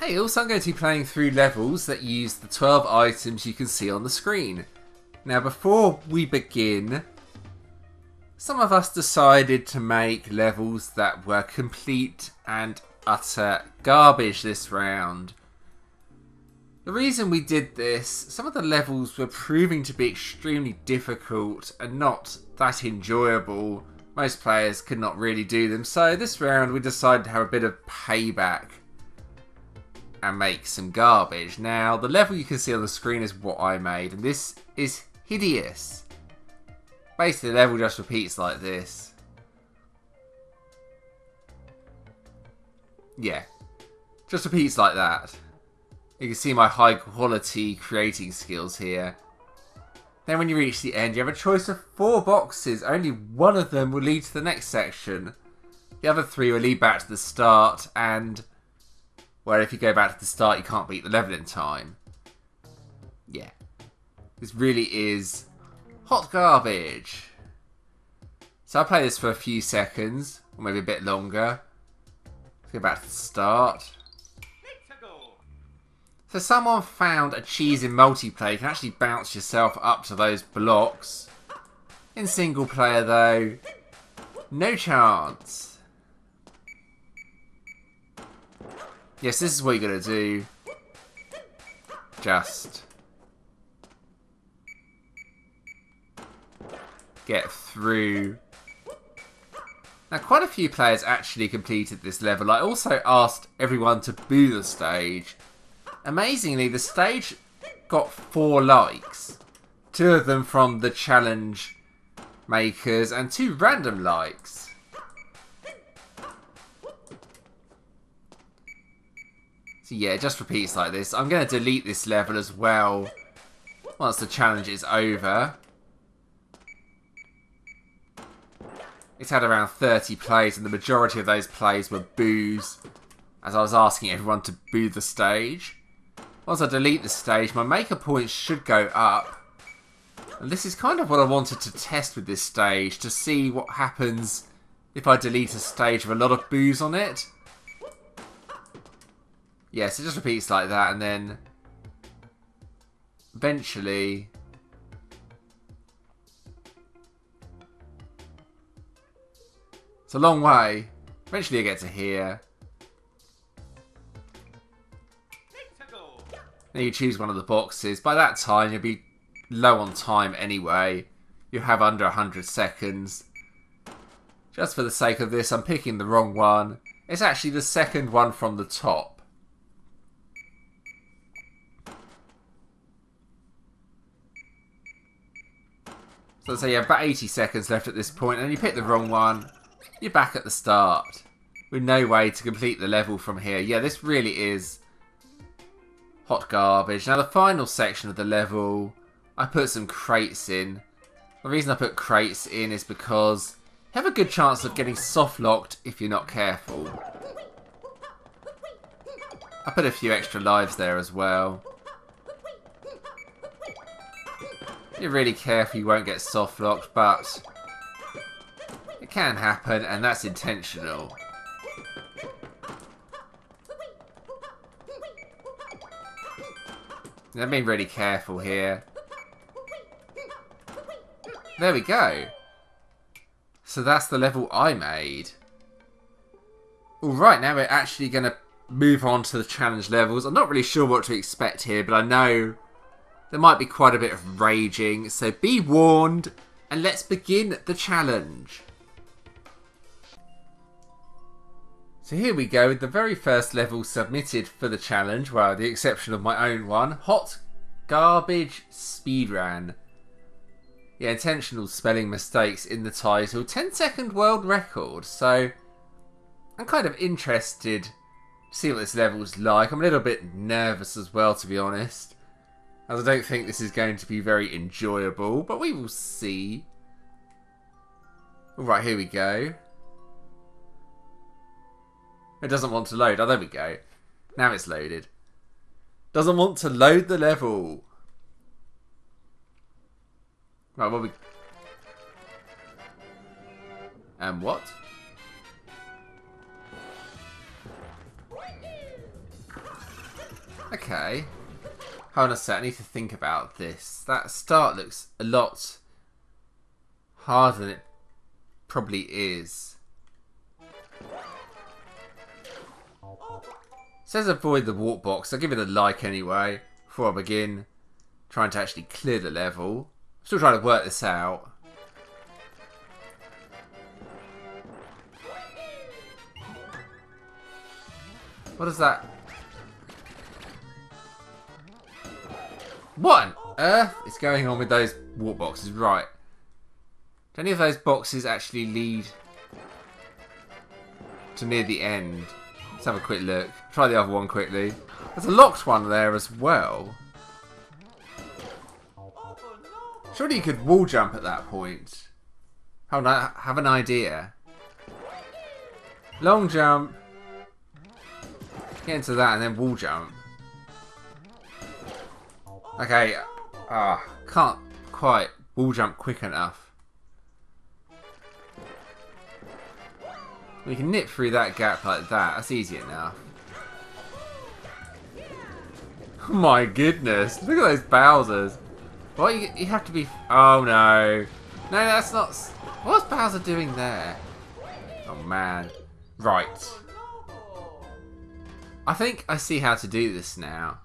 Hey, also I'm going to be playing through levels that use the 12 items you can see on the screen. Now before we begin, some of us decided to make levels that were complete and utter garbage this round. The reason we did this, some of the levels were proving to be extremely difficult and not that enjoyable. Most players could not really do them, so this round we decided to have a bit of payback and make some garbage. Now the level you can see on the screen is what I made, and this is hideous. Basically the level just repeats like this. Yeah, just repeats like that. You can see my high quality creating skills here. Then when you reach the end you have a choice of 4 boxes. Only one of them will lead to the next section. The other 3 will lead back to the start, and well, if you go back to the start, you can't beat the level in time. Yeah. This really is hot garbage. So I'll play this for a few seconds, or maybe a bit longer. Let's go back to the start. So someone found a cheese in multiplayer. You can actually bounce yourself up to those blocks. In single player though, no chance. Yes, this is what you're gonna do. Just get through. Now, quite a few players actually completed this level. I also asked everyone to boo the stage. Amazingly, the stage got 4 likes. 2 of them from the challenge makers and 2 random likes. So yeah, it just repeats like this. I'm going to delete this level as well once the challenge is over. It's had around 30 plays and the majority of those plays were boos, as I was asking everyone to boo the stage. Once I delete the stage, my maker points should go up. And this is kind of what I wanted to test with this stage, to see what happens if I delete a stage with a lot of boos on it. Yes, it just repeats like that, and then eventually it's a long way. Eventually I get to here. Then you choose one of the boxes. By that time you'll be low on time anyway. You'll have under 100 seconds. Just for the sake of this, I'm picking the wrong one. It's actually the second one from the top. So you have about 80 seconds left at this point, and you pick the wrong one, you're back at the start. With no way to complete the level from here. Yeah, this really is hot garbage. Now the final section of the level, I put some crates in. The reason I put crates in is because you have a good chance of getting soft locked if you're not careful. I put a few extra lives there as well. If you're really careful you won't get soft locked, but it can happen, and that's intentional. I'm being really careful here. There we go. So that's the level I made. Alright, now we're actually going to move on to the challenge levels. I'm not really sure what to expect here, but I know there might be quite a bit of raging, so be warned, and let's begin the challenge. So here we go with the very first level submitted for the challenge, well, the exception of my own one, Hot Garbage Speedrun. Yeah, intentional spelling mistakes in the title, 10-second world record, so I'm kind of interested to see what this level's like. I'm a little bit nervous as well, to be honest, as I don't think this is going to be very enjoyable, but we will see. Alright, here we go. It doesn't want to load. Oh, there we go. Now it's loaded. Doesn't want to load the level. Right, well, we... And what? Okay. Hold on a sec, I need to think about this. That start looks a lot harder than it probably is. It says avoid the warp box. I'll give it a like anyway before I begin trying to actually clear the level. I'm still trying to work this out. What is that? What on earth is going on with those warp boxes? Right. Do any of those boxes actually lead to near the end? Let's have a quick look. Try the other one quickly. There's a locked one there as well. Surely you could wall jump at that point. How would I have an idea? Long jump. Get into that and then wall jump. Okay. Ah, can't quite wall jump quick enough. We can nip through that gap like that. That's easy enough. Oh my goodness. Look at those Bowsers. Why you have to be... Oh no. No, that's not... What's Bowser doing there? Oh man. Right. I think I see how to do this now.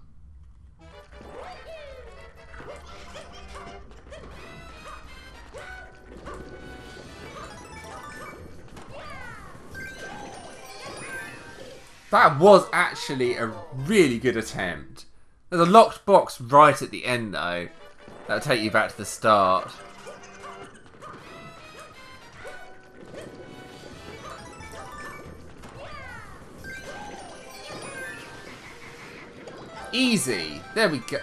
That was actually a really good attempt. There's a locked box right at the end though. That'll take you back to the start. Easy. There we go.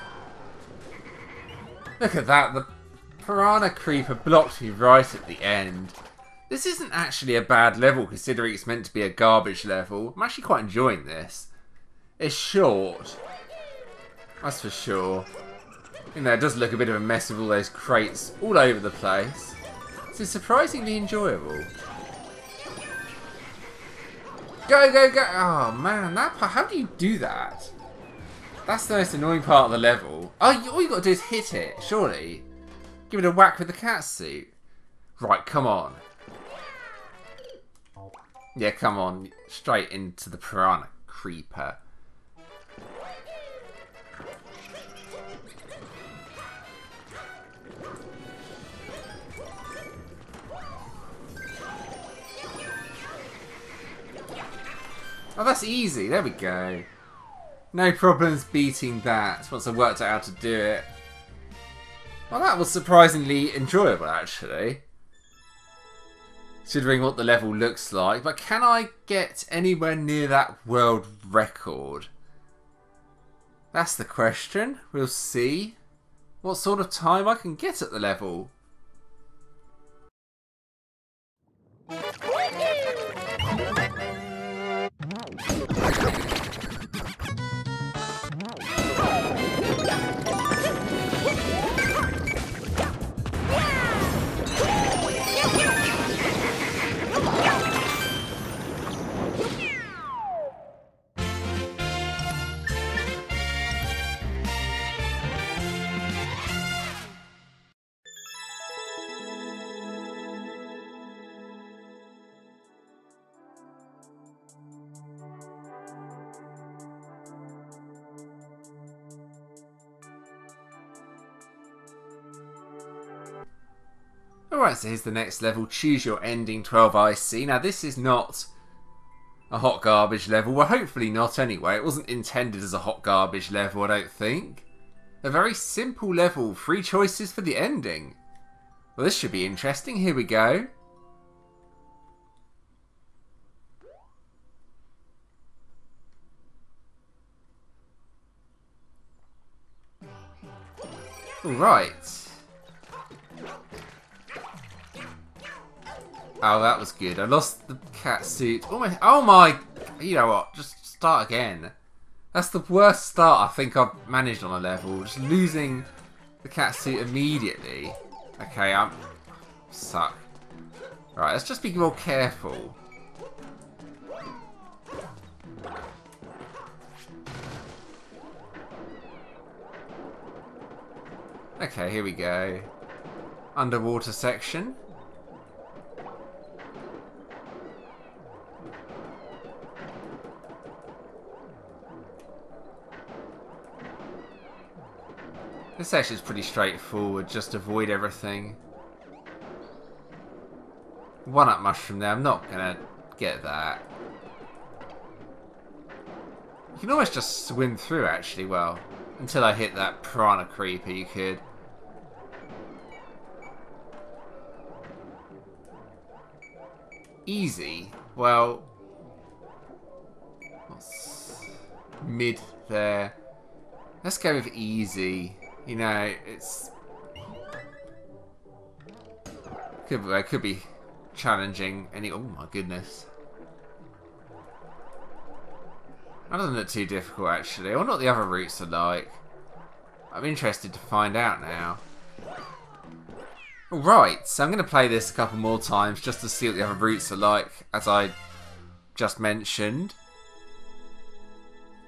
Look at that. The Piranha Creeper blocked me right at the end. This isn't actually a bad level considering it's meant to be a garbage level. I'm actually quite enjoying this. It's short. That's for sure. You know, it does look a bit of a mess with all those crates all over the place. This is surprisingly enjoyable. Go, go, go! Oh man, that part, how do you do that? That's the most annoying part of the level. Oh, all you got to do is hit it, surely. Give it a whack with the catsuit. Right, come on. Yeah, come on. Straight into the Piranha Creeper. Oh, that's easy. There we go. No problems beating that once I worked out how to do it. Well, that was surprisingly enjoyable, actually. Considering what the level looks like, but can I get anywhere near that world record? That's the question. We'll see what sort of time I can get at the level. Alright, so here's the next level, Choose Your Ending 12 IC. Now this is not a hot garbage level, well hopefully not anyway. It wasn't intended as a hot garbage level, I don't think. A very simple level, 3 choices for the ending. Well this should be interesting, here we go. Alright. Oh, that was good. I lost the catsuit. Oh my... You know what? Just start again. That's the worst start I think I've managed on a level. Just losing the catsuit immediately. Okay, I'm... Suck. Right, let's just be more careful. Okay, here we go. Underwater section. This section's pretty straightforward, just avoid everything. 1-Up mushroom there, I'm not gonna get that. You can always just swim through actually, well, until I hit that piranha creeper you could. Easy, well, what's mid there? Let's go with easy. You know, it's could be challenging. Any, oh my goodness! That doesn't look too difficult actually. I wonder what the other routes are like. I'm interested to find out now. All right, so I'm going to play this a couple more times just to see what the other routes are like. As I just mentioned,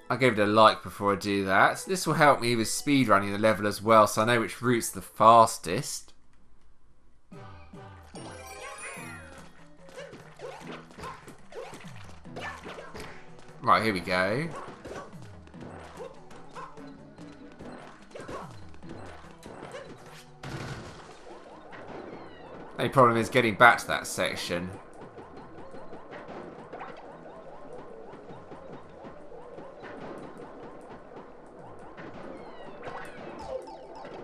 I gave it a like before I do that. So this will help me with speedrunning the level as well, so I know which route's the fastest. Right, here we go. The only problem is getting back to that section.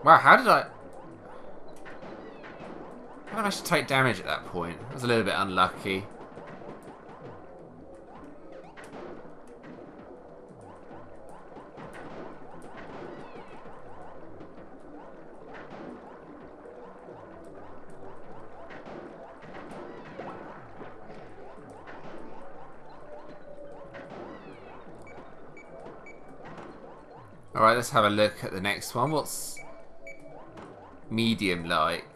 Wow, how did I actually take damage at that point? I was a little bit unlucky. Alright, let's have a look at the next one. What's medium like?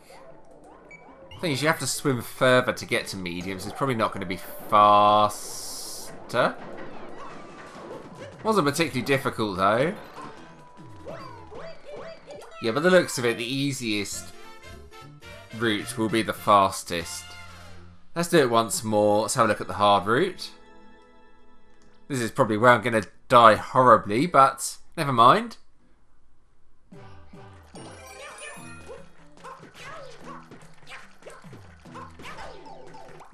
The thing is, you have to swim further to get to medium, so it's probably not going to be faster. Wasn't particularly difficult though. Yeah, by the looks of it, the easiest route will be the fastest. Let's do it once more. Let's have a look at the hard route. This is probably where I'm going to die horribly, but never mind.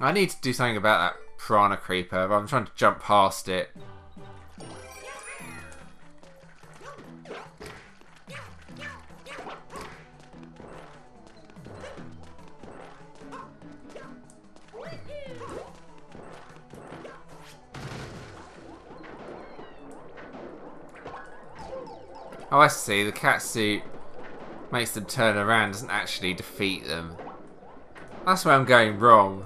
I need to do something about that piranha creeper, but I'm trying to jump past it. Oh, I see. The catsuit makes them turn around, doesn't actually defeat them. That's where I'm going wrong.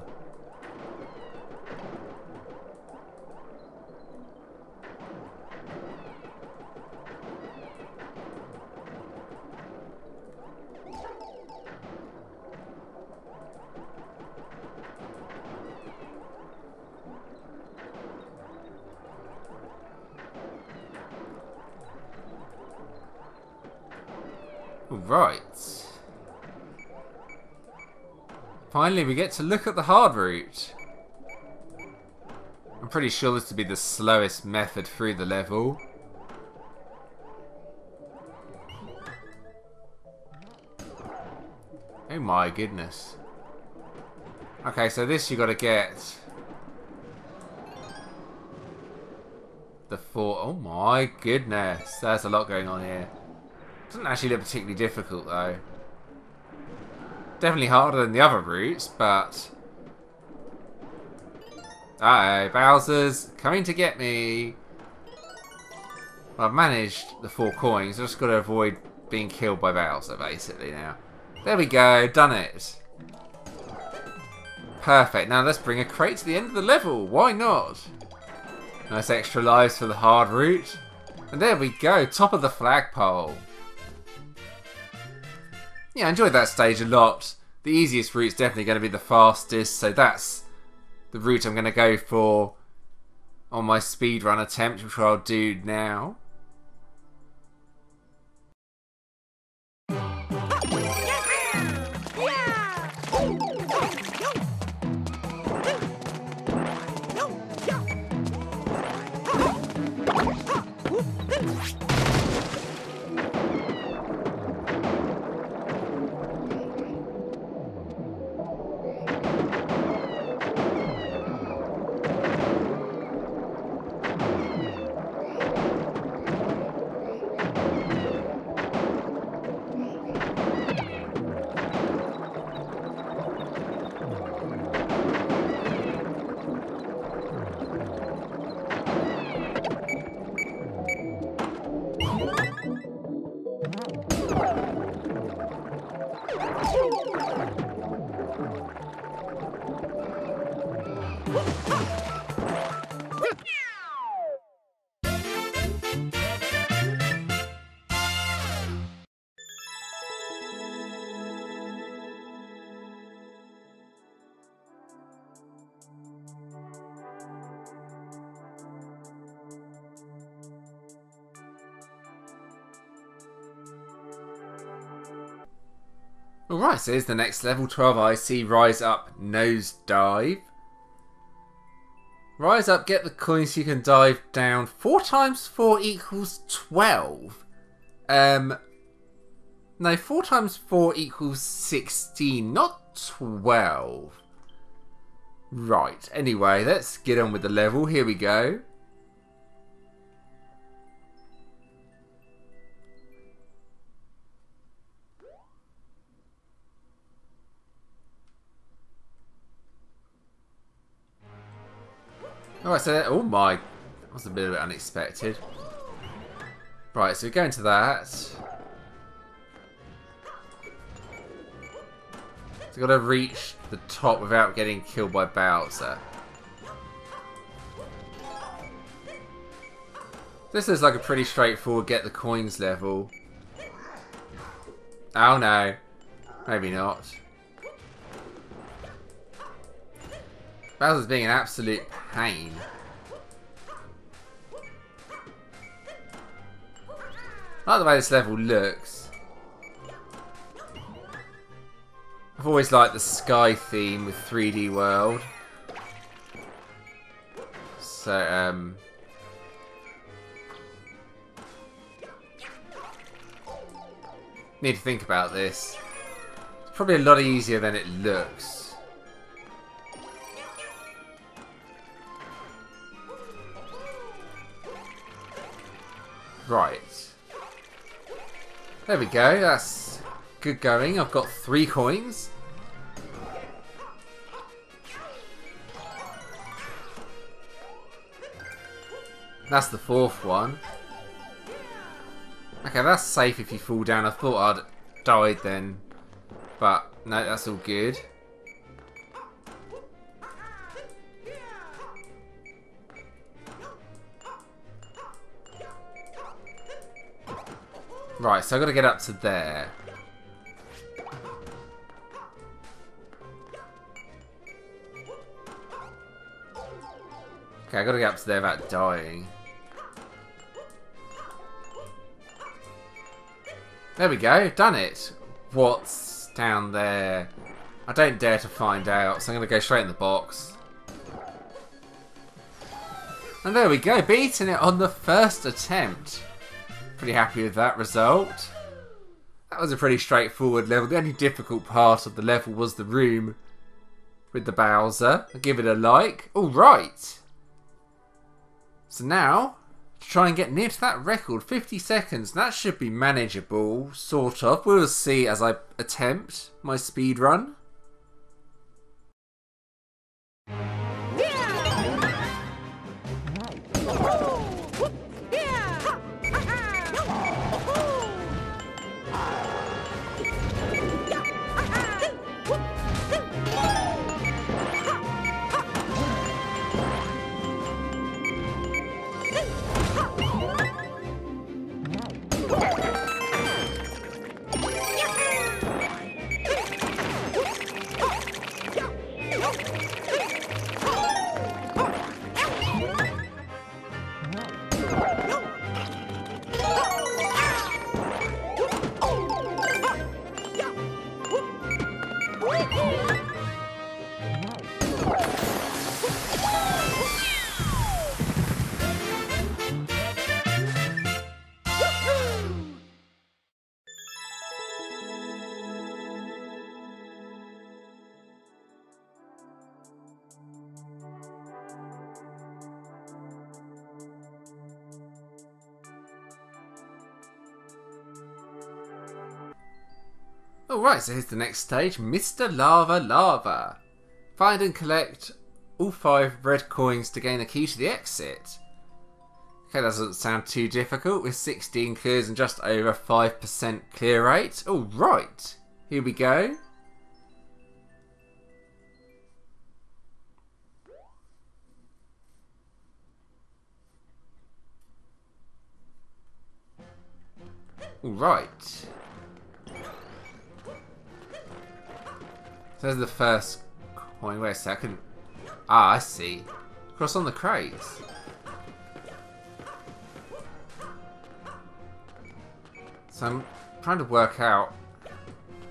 Right. Finally, we get to look at the hard route. I'm pretty sure this would be the slowest method through the level. Oh my goodness. Okay, so this you got to get the four. Oh my goodness, there's a lot going on here. Doesn't actually look particularly difficult though. Definitely harder than the other routes, but uh oh, Bowser's coming to get me. Well, I've managed the 4 coins, I've just got to avoid being killed by Bowser basically now. There we go, done it. Perfect, now let's bring a crate to the end of the level, why not? Nice extra lives for the hard route. And there we go, top of the flagpole. Yeah, I enjoyed that stage a lot. The easiest route's definitely going to be the fastest, so that's the route I'm going to go for on my speedrun attempt, which I'll do now. Alright, so here's the next level, 12 IC, Rise Up, Nose Dive. Rise up, get the coins, you can dive down. 4 times 4 equals 12. No, 4 times 4 equals 16, not 12. Right, anyway, let's get on with the level, here we go. Alright, so, oh my, that was a bit of unexpected. Right, so we're going to that. So we've got to reach the top without getting killed by Bowser. This is like a pretty straightforward get the coins level. Oh no, maybe not. Bowser's being an absolute pain. I like the way this level looks. I've always liked the sky theme with 3D World. So, need to think about this. It's probably a lot easier than it looks. Right. There we go, that's good going. I've got 3 coins. That's the 4th one. Okay, that's safe if you fall down. I thought I'd died then. But no, that's all good. Right, so I've got to get up to there. Okay, I've got to get up to there without dying. There we go, done it. What's down there? I don't dare to find out, so I'm going to go straight in the box. And there we go, beating it on the 1st attempt. Pretty happy with that result. That was a pretty straightforward level. The only difficult part of the level was the room with the Bowser. I'll give it a like. Alright. So now, to try and get near to that record, 50 seconds. That should be manageable, sort of. We'll see as I attempt my speed run. Alright, so here's the next stage, Mr. Lava Lava. Find and collect all 5 red coins to gain the key to the exit. Okay, that doesn't sound too difficult, with 16 clears and just over 5% clear rate. Alright, here we go. Alright. So there's the first coin. Wait a second. Ah, I see. Cross on the craze. So I'm trying to work out.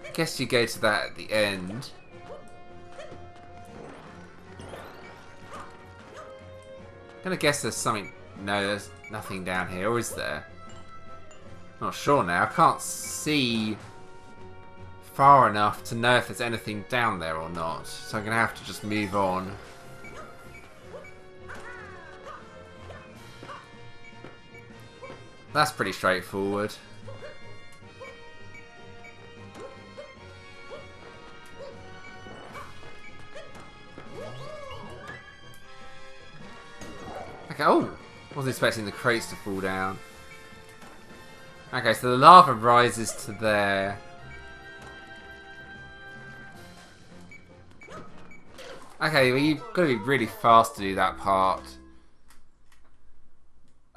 I guess you go to that at the end. I'm gonna guess there's something. No, there's nothing down here, or is there? Not sure now. I can't see far enough to know if there's anything down there or not. So I'm going to have to just move on. That's pretty straightforward. Okay, oh! I wasn't expecting the crates to fall down. Okay, so the lava rises to there. Okay, well you've got to be really fast to do that part.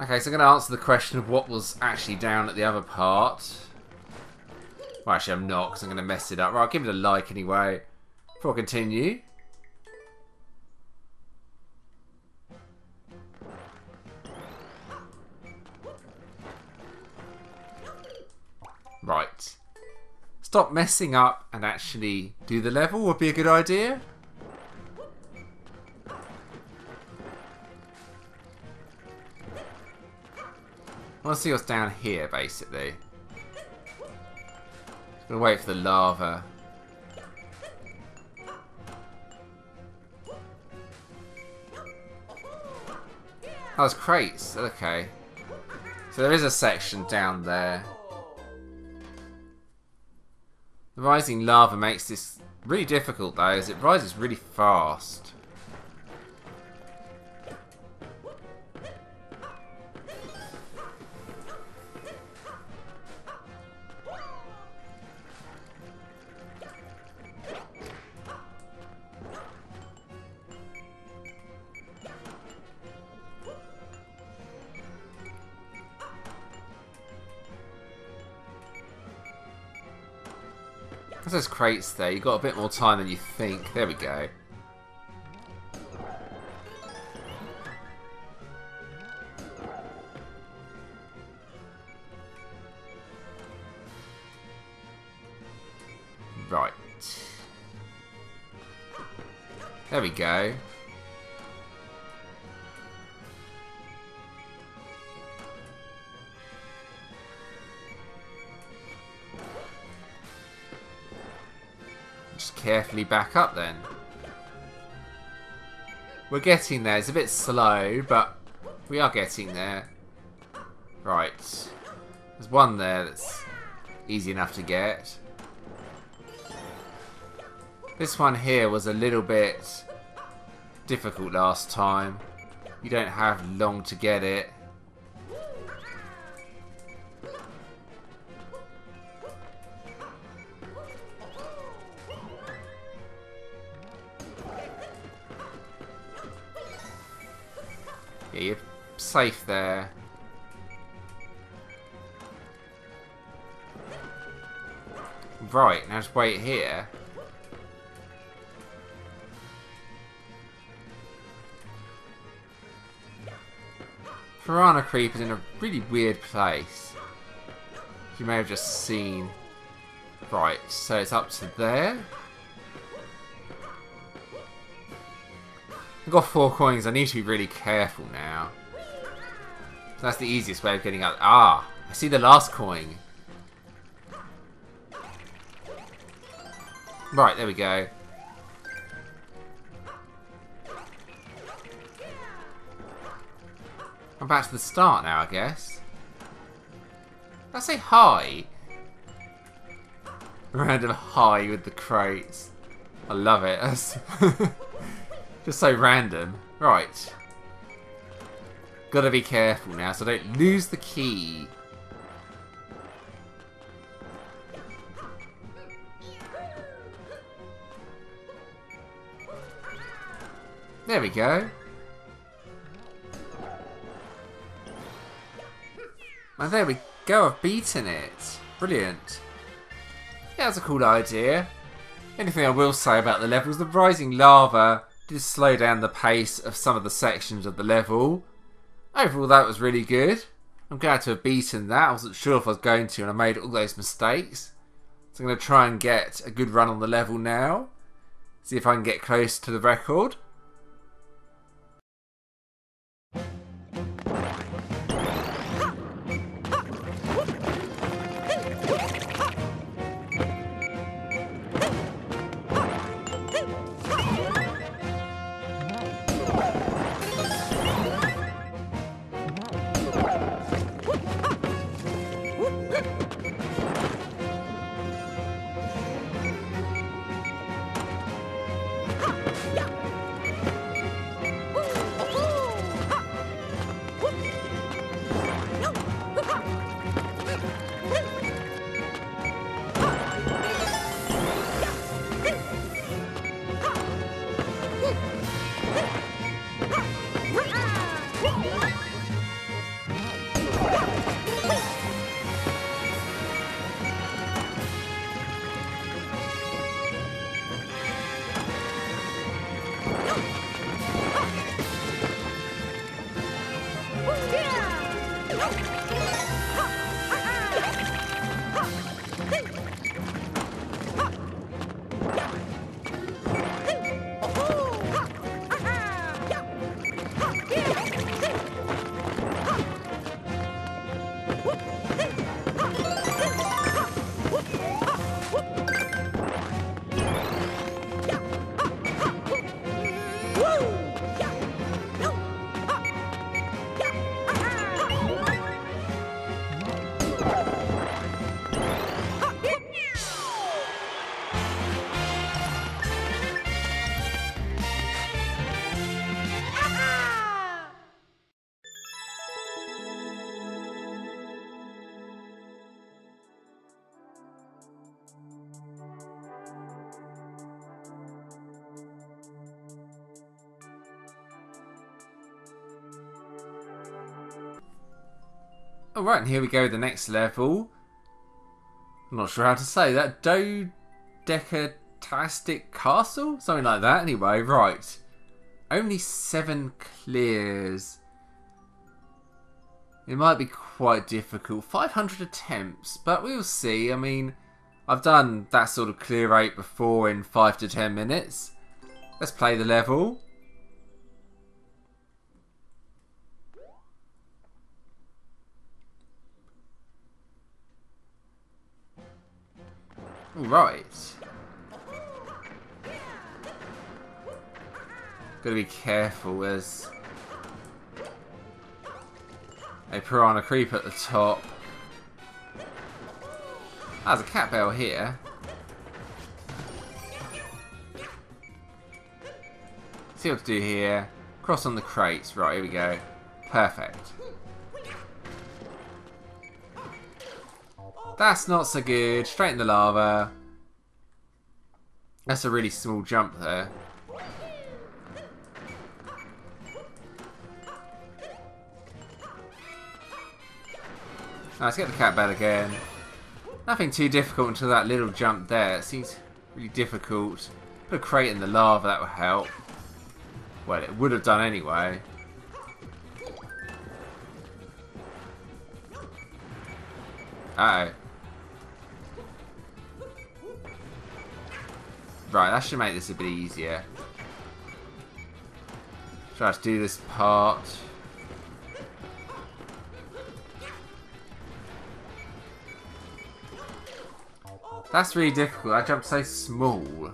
Okay, so I'm going to answer the question of what was actually down at the other part. Well, actually I'm not, because I'm going to mess it up. Right, I'll give it a like anyway before I continue. Right. Stop messing up and actually do the level would be a good idea. I want to see what's down here, basically. I'm going to wait for the lava. Oh, there's crates. Okay. So there is a section down there. The rising lava makes this really difficult though, as it rises really fast. As those crates there, you've got a bit more time than you think. There we go. Right. There we go. Carefully back up then. We're getting there. It's a bit slow, but we are getting there. Right. There's one there that's easy enough to get. This one here was a little bit difficult last time. You don't have long to get it. Yeah, you're safe there. Right, now just wait here. Piranha Creeper's in a really weird place. You may have just seen. Right, so it's up to there. I've got 4 coins, I need to be really careful now. So that's the easiest way of getting out. Ah, I see the last coin. Right, there we go. I'm back to the start now, I guess. Did I say hi? Random high with the crates. I love it. That's just so random. Right. Gotta be careful now so I don't lose the key. There we go. And there we go, I've beaten it. Brilliant. Yeah, that's a cool idea. Anything I will say about the level is the rising lava did slow down the pace of some of the sections of the level. Overall, that was really good. I'm glad to have beaten that. I wasn't sure if I was going to, and I made all those mistakes. So I'm going to try and get a good run on the level now. See if I can get close to the record. Alright, and here we go, the next level. I'm not sure how to say that. Dodekatastic Castle? Something like that. Anyway, right. Only 7 clears. It might be quite difficult. 500 attempts, but we'll see. I mean, I've done that sort of clear rate before in 5 to 10 minutes. Let's play the level. Right. Gotta be careful, there's a piranha creep at the top. There's a cat bell here. See what to do here. Cross on the crates. Right, here we go. Perfect. That's not so good. Straight in the lava. That's a really small jump there. Let's get the cat bell again. Nothing too difficult until that little jump there. It seems really difficult. Put a crate in the lava, that would help. Well, it would have done anyway. Uh-oh. Right, that should make this a bit easier. Try to do this part. That's really difficult, I jumped so small.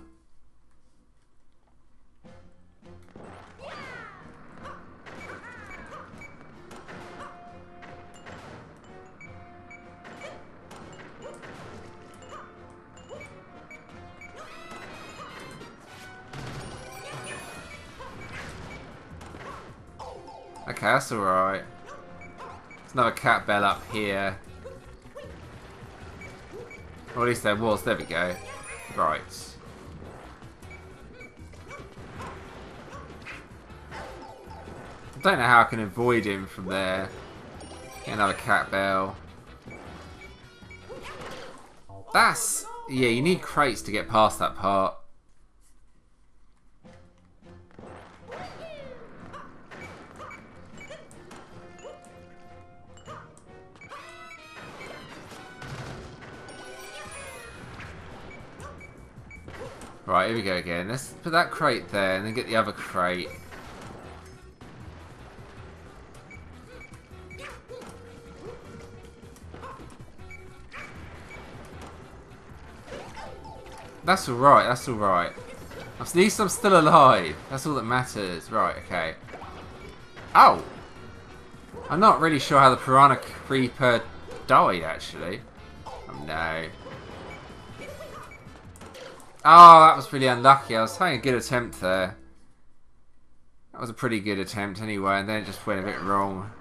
Okay, that's alright. There's another cat bell up here. Or at least there was. There we go. Right. I don't know how I can avoid him from there. Get another cat bell. That's... yeah, you need crates to get past that part. Right, here we go again. Let's put that crate there and then get the other crate. That's alright, that's alright. At least I'm still alive. That's all that matters. Right, okay. Ow! I'm not really sure how the Piranha Creeper died, actually. Oh, no. Oh, that was really unlucky. I was having a good attempt there. That was a pretty good attempt anyway, and then it just went a bit wrong.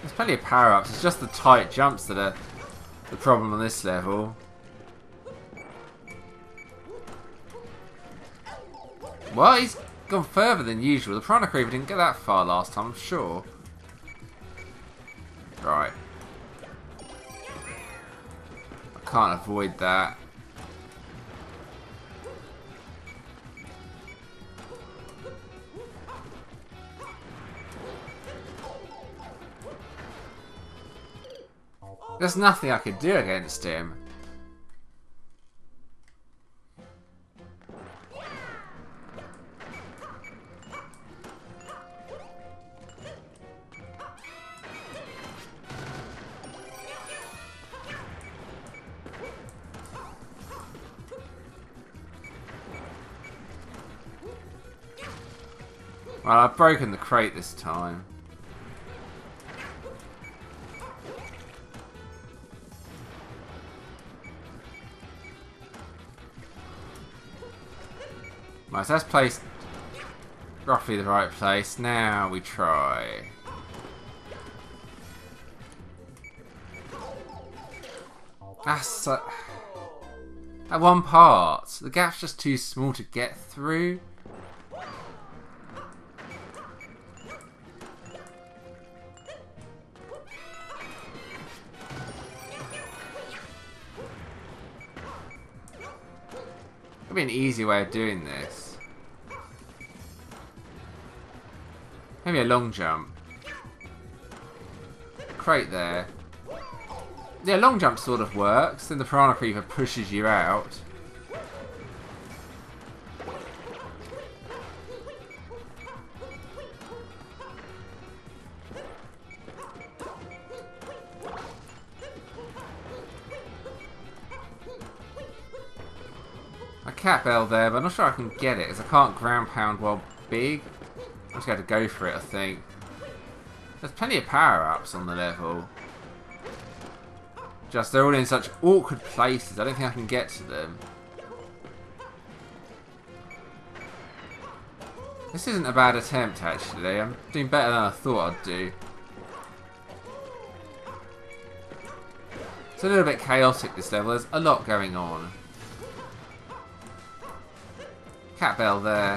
There's plenty of power-ups. It's just the tight jumps that are the problem on this level. Well, he's gone further than usual. The Piranha Creeper didn't get that far last time, I'm sure. Right. I can't avoid that. There's nothing I could do against him. Well, I've broken the crate this time. Right, so that's placed roughly the right place. Now we try. That's... that one part. The gap's just too small to get through. Be an easy way of doing this. Maybe a long jump. Crate there. Yeah, long jump sort of works. Then the Piranha Creeper pushes you out. Cat bell there, but I'm not sure I can get it, because I can't ground pound while big. I'm just going to go for it, I think. There's plenty of power-ups on the level. Just, they're all in such awkward places, I don't think I can get to them. This isn't a bad attempt, actually. I'm doing better than I thought I'd do. It's a little bit chaotic, this level. There's a lot going on. Cat bell there.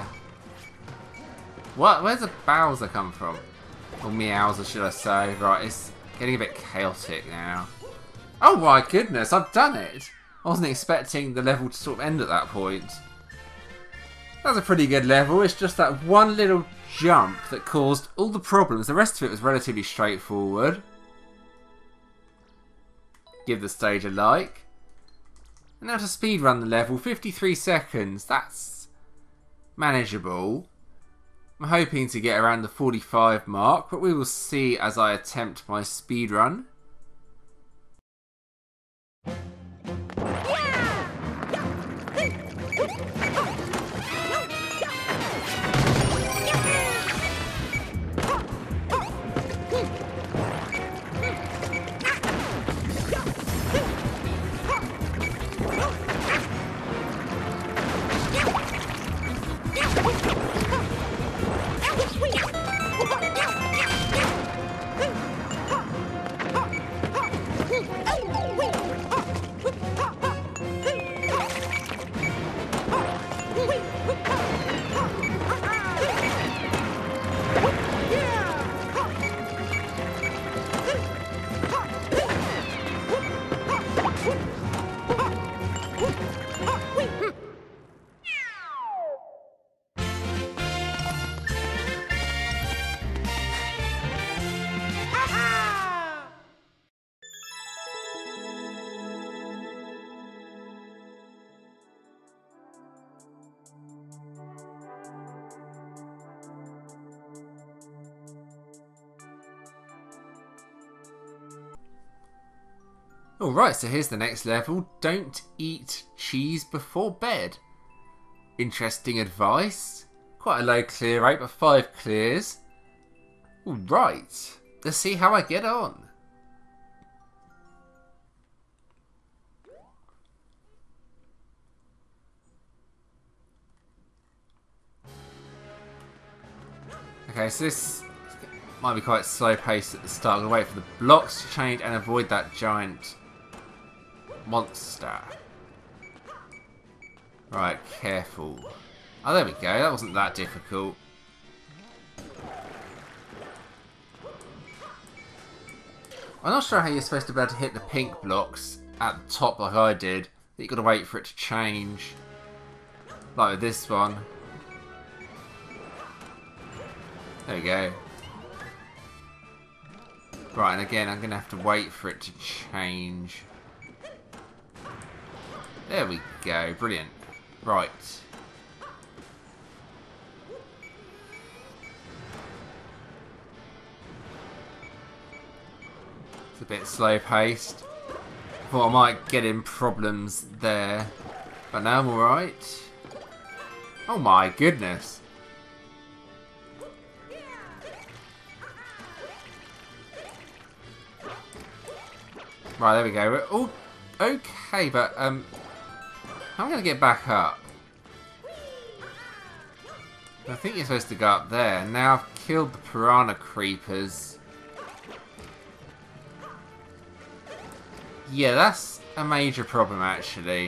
What? Where's the Bowser come from? Or Meowser, should I say? Right, it's getting a bit chaotic now. Oh my goodness, I've done it! I wasn't expecting the level to sort of end at that point. That's a pretty good level. It's just that one little jump that caused all the problems. The rest of it was relatively straightforward. Give the stage a like. And now to speedrun the level, 53 seconds. That's manageable. I'm hoping to get around the 45 mark, but we will see as I attempt my speed run. Alright, so here's the next level. Don't eat cheese before bed. Interesting advice. Quite a low clear rate, but 5 clears. Alright, let's see how I get on. Okay, so this might be quite slow paced at the start. I'm going to wait for the blocks to change and avoid that giant monster. Right, careful. Oh, there we go. That wasn't that difficult. I'm not sure how you're supposed to be able to hit the pink blocks at the top like I did. You've got to wait for it to change. Like with this one. There we go. Right, and again, I'm going to have to wait for it to change. There we go. Brilliant. Right. It's a bit slow-paced. Thought I might get in problems there. But now I'm alright. Oh my goodness. Right, there we go. We're all okay, but how am I going to get back up? I think you're supposed to go up there. Now I've killed the piranha creepers. Yeah, that's a major problem, actually.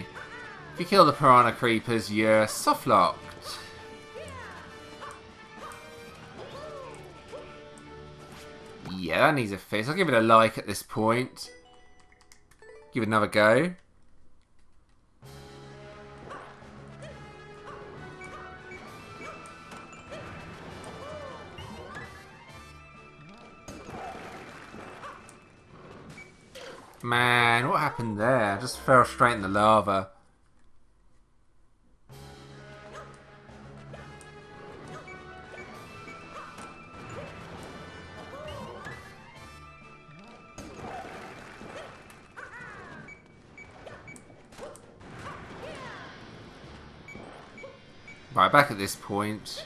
If you kill the piranha creepers, you're softlocked. Yeah, that needs a fix. I'll give it a like at this point. Give it another go. Man, what happened there? I just fell straight in the lava. Right, back at this point.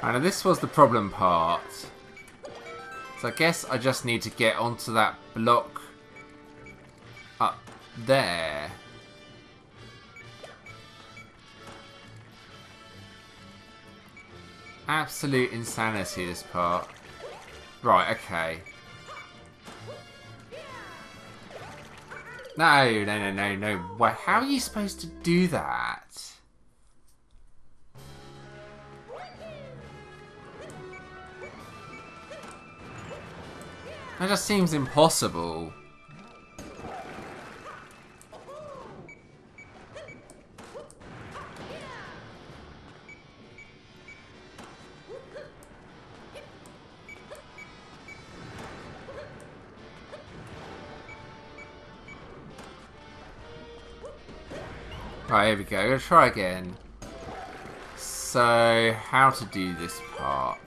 And this was the problem part. So I guess I just need to get onto that block up there. Absolute insanity, this part. Right, okay. No, no, no, no, no. How are you supposed to do that? That just seems impossible. Right, here we go. Let's try again. So, how to do this part?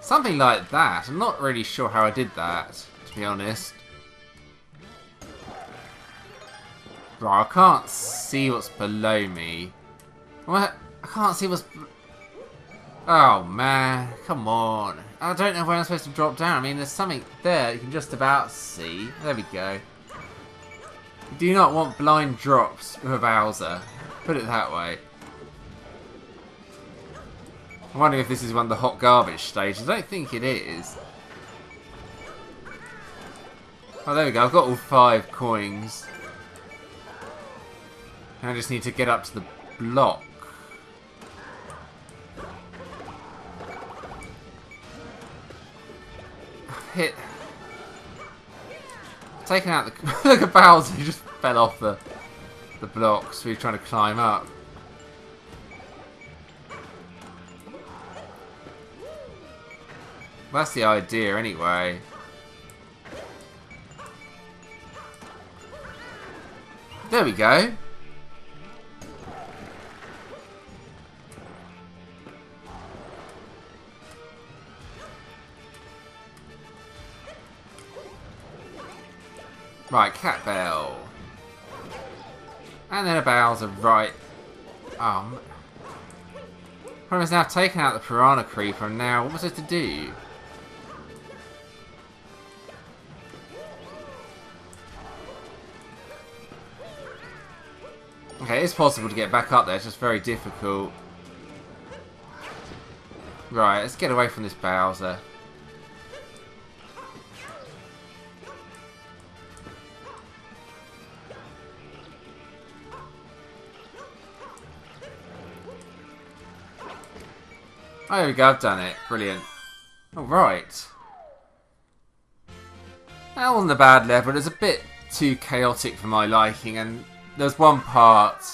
Something like that. I'm not really sure how I did that, to be honest. Right, I can't see what's below me. What? I can't see what's... Oh man, come on. I don't know where I'm supposed to drop down. I mean, there's something there you can just about see. There we go. You do not want blind drops with a Bowser. Put it that way. I'm wondering if this is one of the hot garbage stages. I don't think it is. Oh, there we go. I've got all 5 coins. And I just need to get up to the block. Hit. Taking out the... Look at Bowser, who just fell off the blocks. We were trying to climb up. Well, that's the idea anyway. There we go. Right, cat bell. And then a bowels of right arm. Prime has now taken out the piranha creeper, and now what was it to do? Okay, it's possible to get back up there, it's just very difficult. Right, let's get away from this Bowser. Oh, there we go, I've done it. Brilliant. Alright. That wasn't a bad level. It was a bit too chaotic for my liking, and there was one part,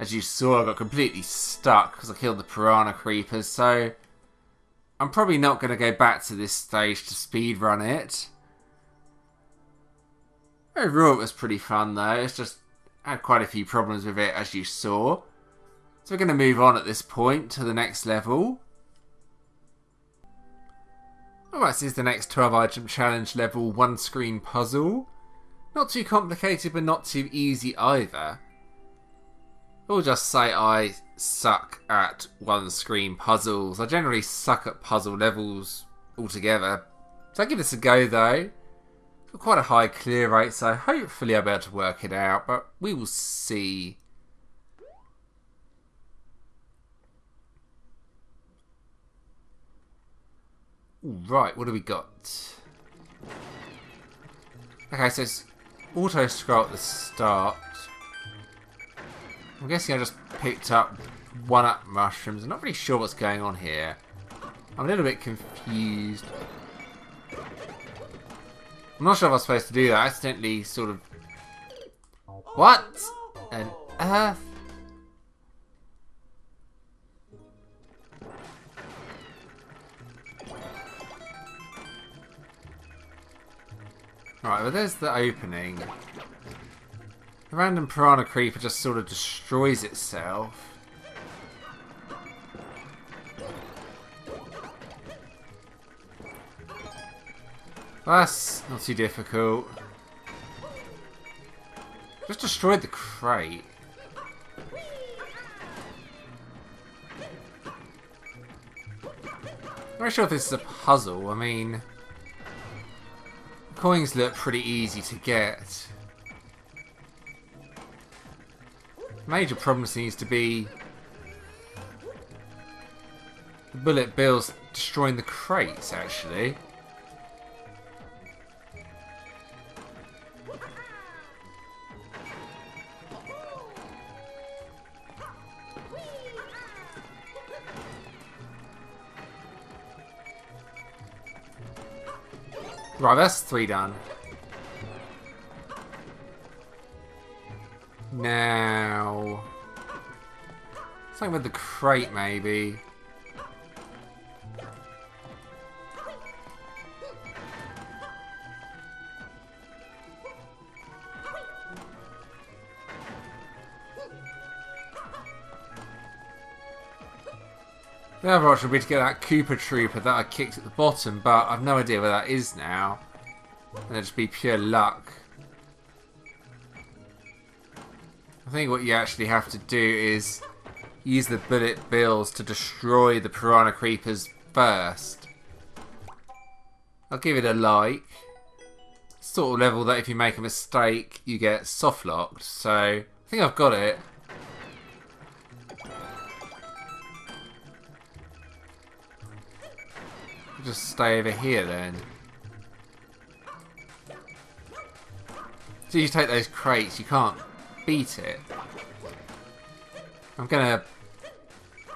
as you saw, I got completely stuck because I killed the piranha creepers, so I'm probably not going to go back to this stage to speedrun it. Overall, it was pretty fun though. It's just had quite a few problems with it, as you saw. So we're going to move on at this point to the next level. Alright, so this is the next 12 item challenge level one screen puzzle. Not too complicated but not too easy either. I'll just say I suck at one screen puzzles. I generally suck at puzzle levels altogether. So I'll give this a go though. Got quite a high clear rate, so hopefully I'll be able to work it out, but we will see. Right, what do we got? Okay, so it's auto-scroll at the start. I'm guessing I just picked up 1-Up mushrooms. I'm not really sure what's going on here. I'm a little bit confused. I'm not sure if I was supposed to do that. I accidentally sort of... What? An earth? Alright, well there's the opening. The random piranha creeper just sort of destroys itself. Well, that's not too difficult. Just destroyed the crate. I'm not sure if this is a puzzle, I mean... Coins look pretty easy to get. Major problem seems to be the bullet bills destroying the crates actually. Right, that's 3 done. Now... something with the crate, maybe. The other option would be to get that Koopa Trooper that I kicked at the bottom, but I've no idea where that is now. And it'd just be pure luck. I think what you actually have to do is use the bullet bills to destroy the piranha creepers first. I'll give it a like. Sort of level that if you make a mistake, you get softlocked. So I think I've got it. Just stay over here then. So you take those crates, you can't beat it. I'm gonna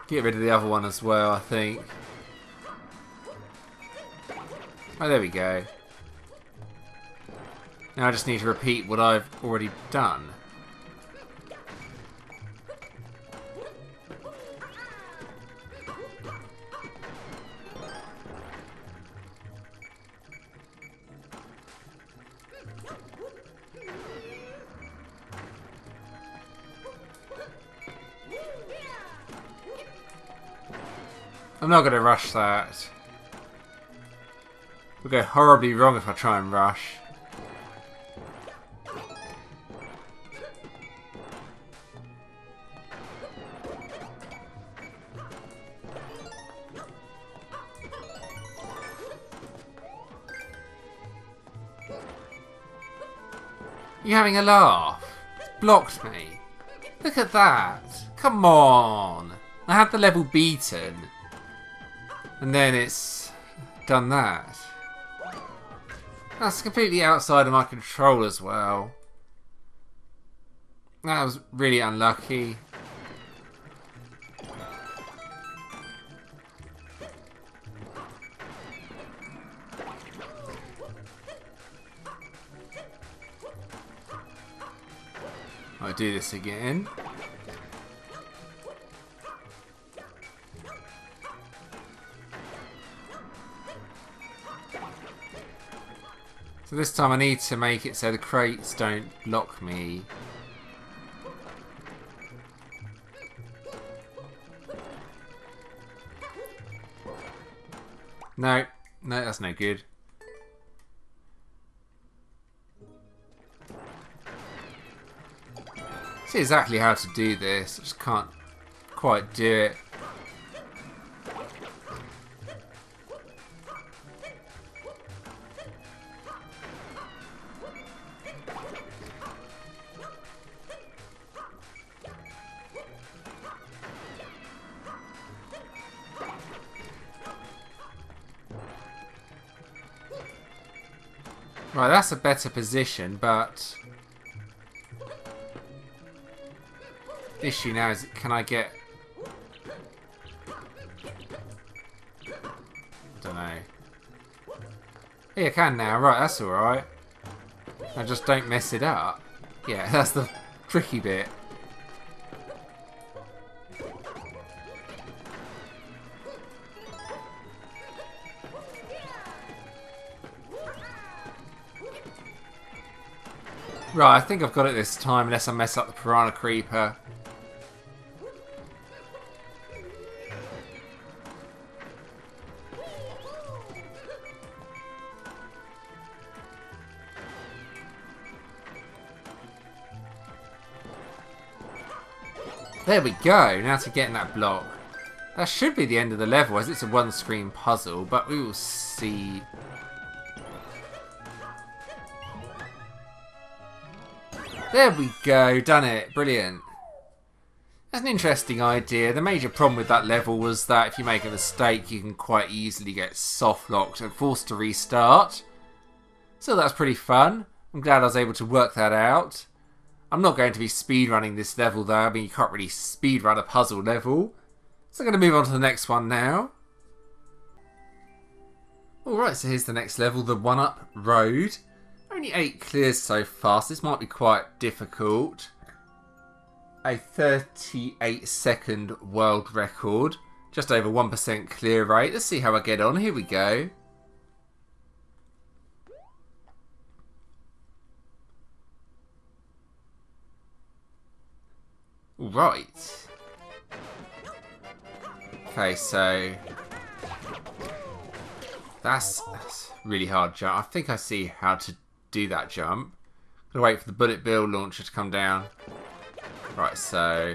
get rid of the other one as well, I think. Oh, there we go. Now I just need to repeat what I've already done. I'm not going to rush that. We'll go horribly wrong if I try and rush. You're having a laugh. It's blocked me. Look at that. Come on. I had the level beaten. And then it's done that. That's completely outside of my control as well. That was really unlucky. I'll do this again. So this time I need to make it so the crates don't block me. No, no, that's no good. I see exactly how to do this, I just can't quite do it. Right, that's a better position, but issue now is, can I get, I don't know. Yeah, I can now, right, that's alright. I just don't mess it up. Yeah, that's the tricky bit. Right, I think I've got it this time, unless I mess up the Piranha Creeper. There we go, now to getting that block. That should be the end of the level as it's a one screen puzzle, but we will see. There we go, done it, brilliant. That's an interesting idea. The major problem with that level was that if you make a mistake you can quite easily get soft locked and forced to restart. So that's pretty fun. I'm glad I was able to work that out. I'm not going to be speedrunning this level though, I mean you can't really speedrun a puzzle level. So I'm going to move on to the next one now. Alright, so here's the next level, the 1-Up Road. Only 8 clears so far, so this might be quite difficult. A 38-second world record. Just over 1% clear rate. Let's see how I get on, here we go. Right. Okay, so that's really hard jump. I think I see how to do that jump. I'm gonna wait for the bullet bill launcher to come down. Right, so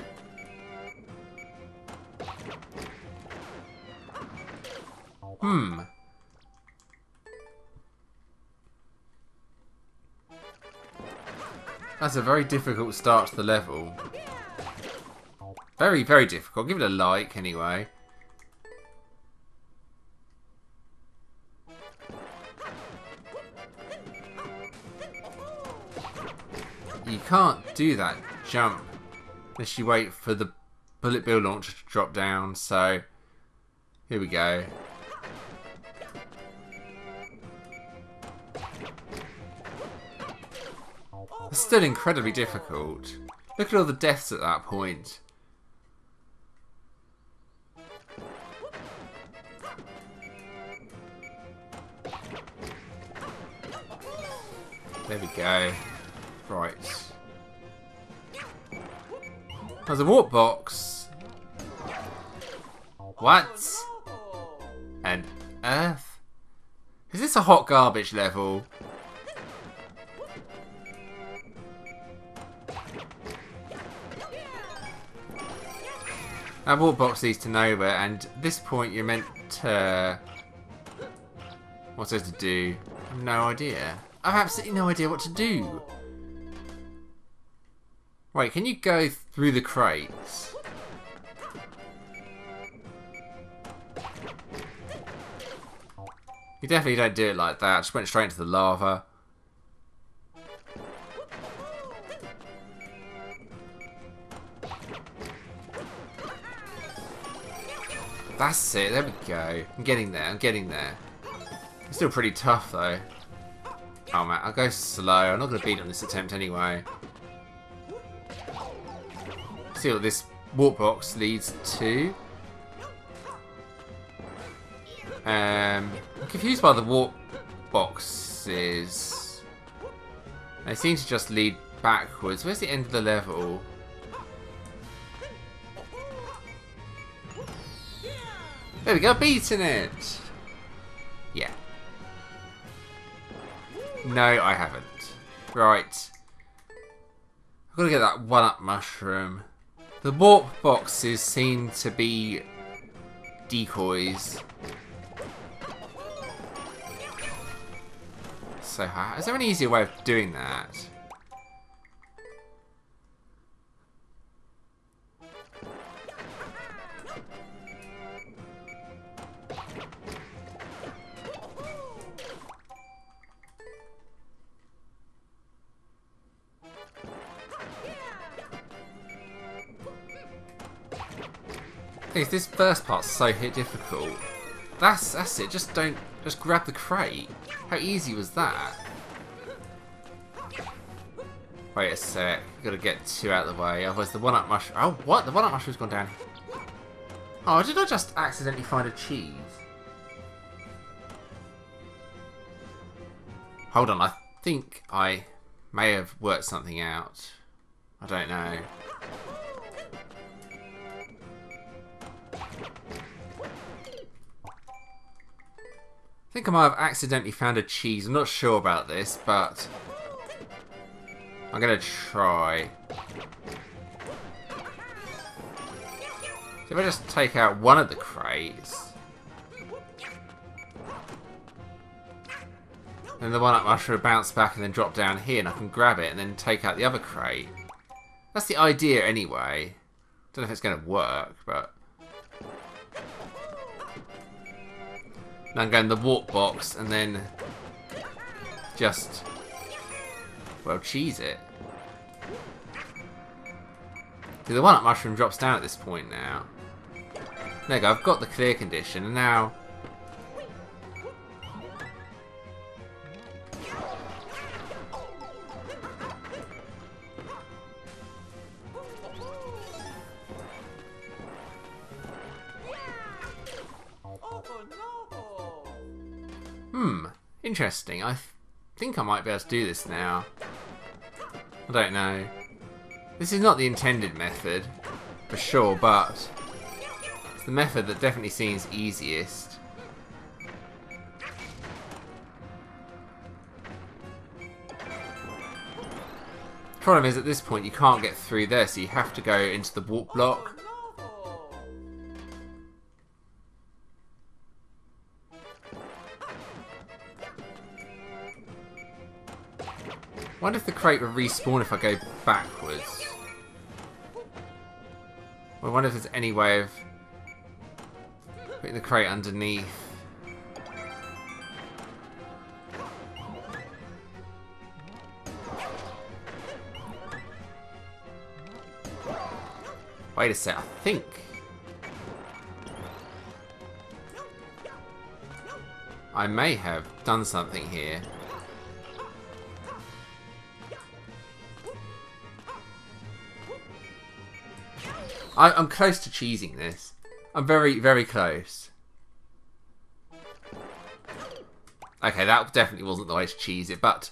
that's a very difficult start to the level. Very, very difficult. Give it a like anyway. You can't do that jump unless you wait for the bullet bill launcher to drop down, so here we go. It's still incredibly difficult. Look at all the deaths at that point. There we go. Right. There's a warp box. What? earth? Is this a hot garbage level? That wall box leads to nowhere, and at this point you're meant to... What's there to do? I have no idea. I have absolutely no idea what to do. Wait, can you go through the crates? You definitely don't do it like that. I just went straight into the lava. That's it, there we go. I'm getting there, I'm getting there. It's still pretty tough though. Oh man, I'll go slow. I'm not going to beat on this attempt anyway. See what this warp box leads to. I'm confused by the warp boxes. They seem to just lead backwards. Where's the end of the level? There we go, beating it! Yeah. No, I haven't. Right. I've got to get that 1-Up mushroom. The warp boxes seem to be decoys. So hard. Is there an easier way of doing that? This first part's so hit difficult. That's it. Just grab the crate. How easy was that? Wait a sec. Gotta get two out of the way. Otherwise the 1-Up mushroom. Oh what? The 1-Up mushroom's gone down. Oh, did I just accidentally find a cheese? Hold on. I think I may have worked something out. I don't know. I think I might have accidentally found a cheese. I'm not sure about this, but I'm gonna try. So if I just take out one of the crates, then the 1-Up mushroom will bounce back and then drop down here, and I can grab it and then take out the other crate. That's the idea, anyway. Don't know if it's gonna work, but. And I'm going the warp box and then just, well, cheese it. See, the 1-Up mushroom drops down at this point now. There you go, I've got the clear condition and now... Interesting, I think I might be able to do this now. I don't know. This is not the intended method, for sure, but it's the method that definitely seems easiest. The problem is at this point you can't get through there, so you have to go into the warp block. I wonder if the crate will respawn if I go backwards. I wonder if there's any way of putting the crate underneath. Wait a sec, I think. I may have done something here. I'm close to cheesing this. I'm very, very close. Okay, that definitely wasn't the way to cheese it, but...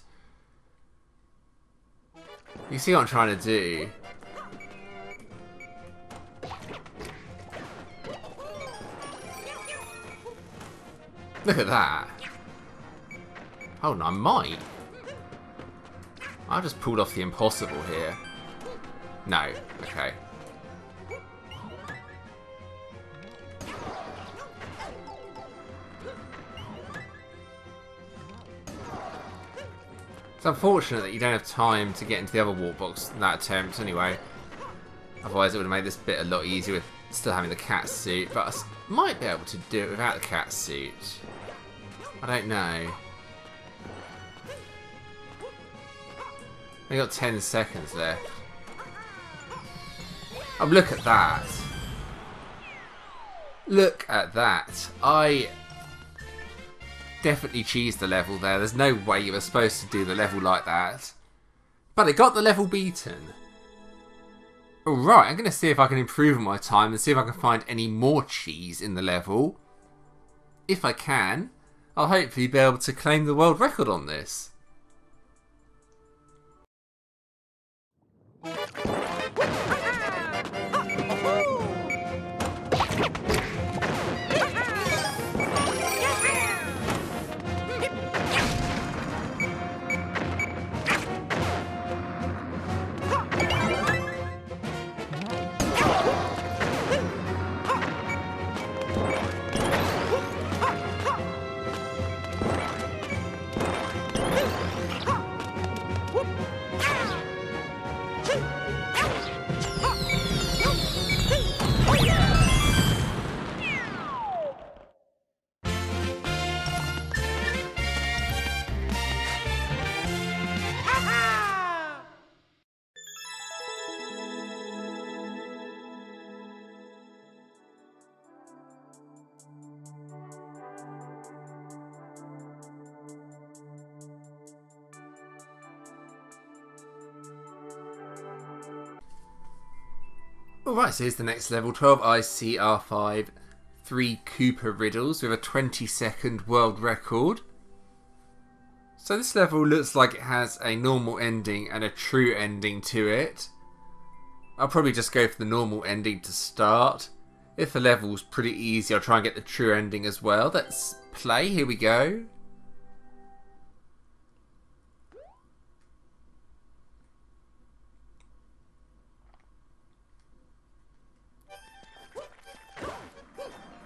You see what I'm trying to do. Look at that. Hold on, I might. I just pulled off the impossible here. No. Okay. It's unfortunate that you don't have time to get into the other warp box in that attempt anyway. Otherwise it would have made this bit a lot easier with still having the cat suit, but I might be able to do it without the cat suit. I don't know. We've got 10 seconds left. Oh, look at that. Look at that. I definitely cheesed the level there. There's no way you were supposed to do the level like that. But it got the level beaten. Alright, I'm going to see if I can improve my time and see if I can find any more cheese in the level. If I can, I'll hopefully be able to claim the world record on this. Alright, so here's the next level, 12 ICR5, 3 Koopa Riddles with a 20-second world record. So this level looks like it has a normal ending and a true ending to it. I'll probably just go for the normal ending to start. If the level's pretty easy, I'll try and get the true ending as well. Let's play, here we go.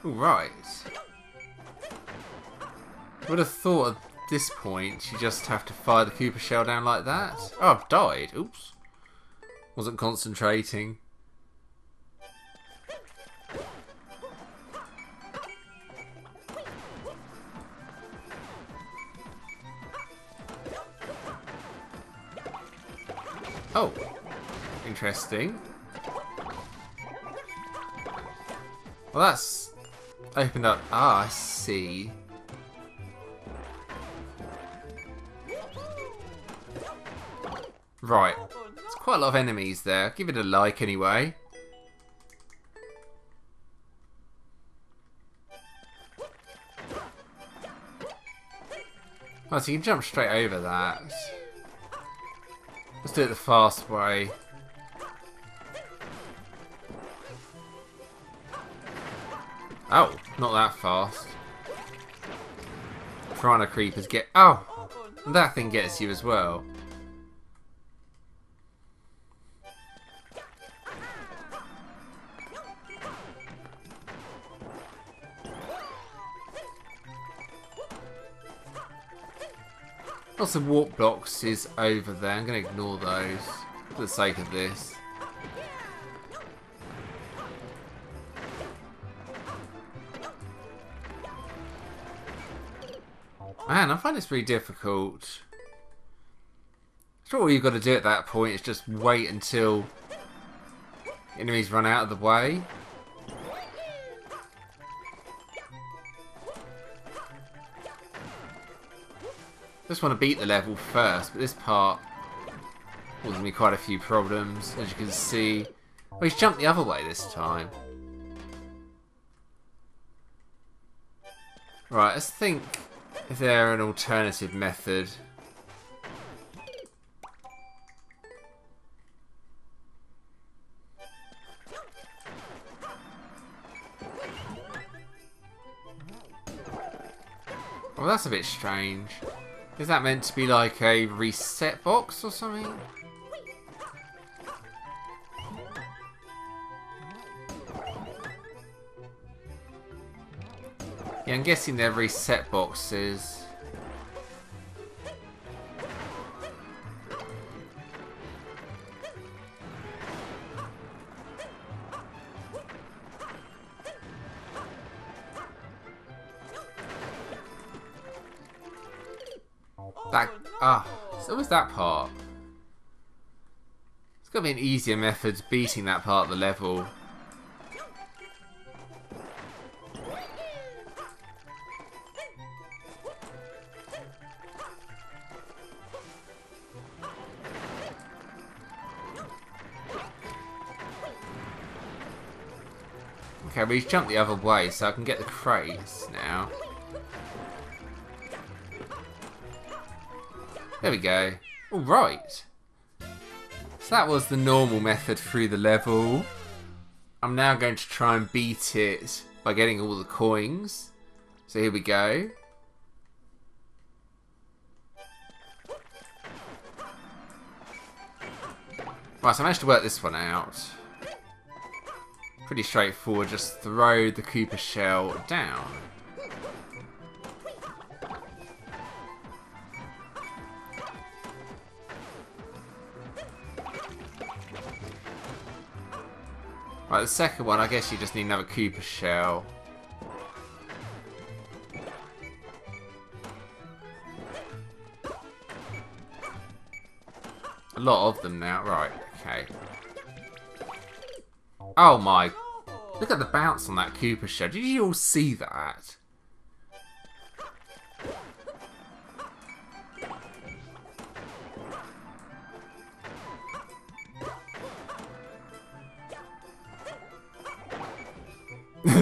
Right. Would have thought at this point you just have to fire the Koopa shell down like that. Oh, I've died. Oops. Wasn't concentrating. Oh. Interesting. Well, that's opened up. Ah, I see. Right. There's quite a lot of enemies there. I'll give it a like anyway. Oh, so you can jump straight over that. Let's do it the fast way. Oh, not that fast. Piranha creepers get... Oh! That thing gets you as well. Lots of warp boxes over there. I'm going to ignore those for the sake of this. Man, I find this really difficult. Sure, all you've got to do at that point is just wait until enemies run out of the way. Just want to beat the level first, but this part causing me quite a few problems, as you can see. Well, he's jumped the other way this time. Right, let's think. Is there an alternative method? Well, that's a bit strange. Is that meant to be like a reset box or something? Yeah, I'm guessing they're reset boxes. So was that part? It's gotta be an easier method to beating that part of the level. Okay, we jump the other way so I can get the crates now. There we go. Alright. So that was the normal method through the level. I'm now going to try and beat it by getting all the coins. So here we go. Right, so I managed to work this one out. Pretty straightforward, just throw the Koopa shell down. Right, the second one, I guess you just need another Koopa shell. A lot of them now, right, okay. Oh my, look at the bounce on that Koopa shell, did you all see that?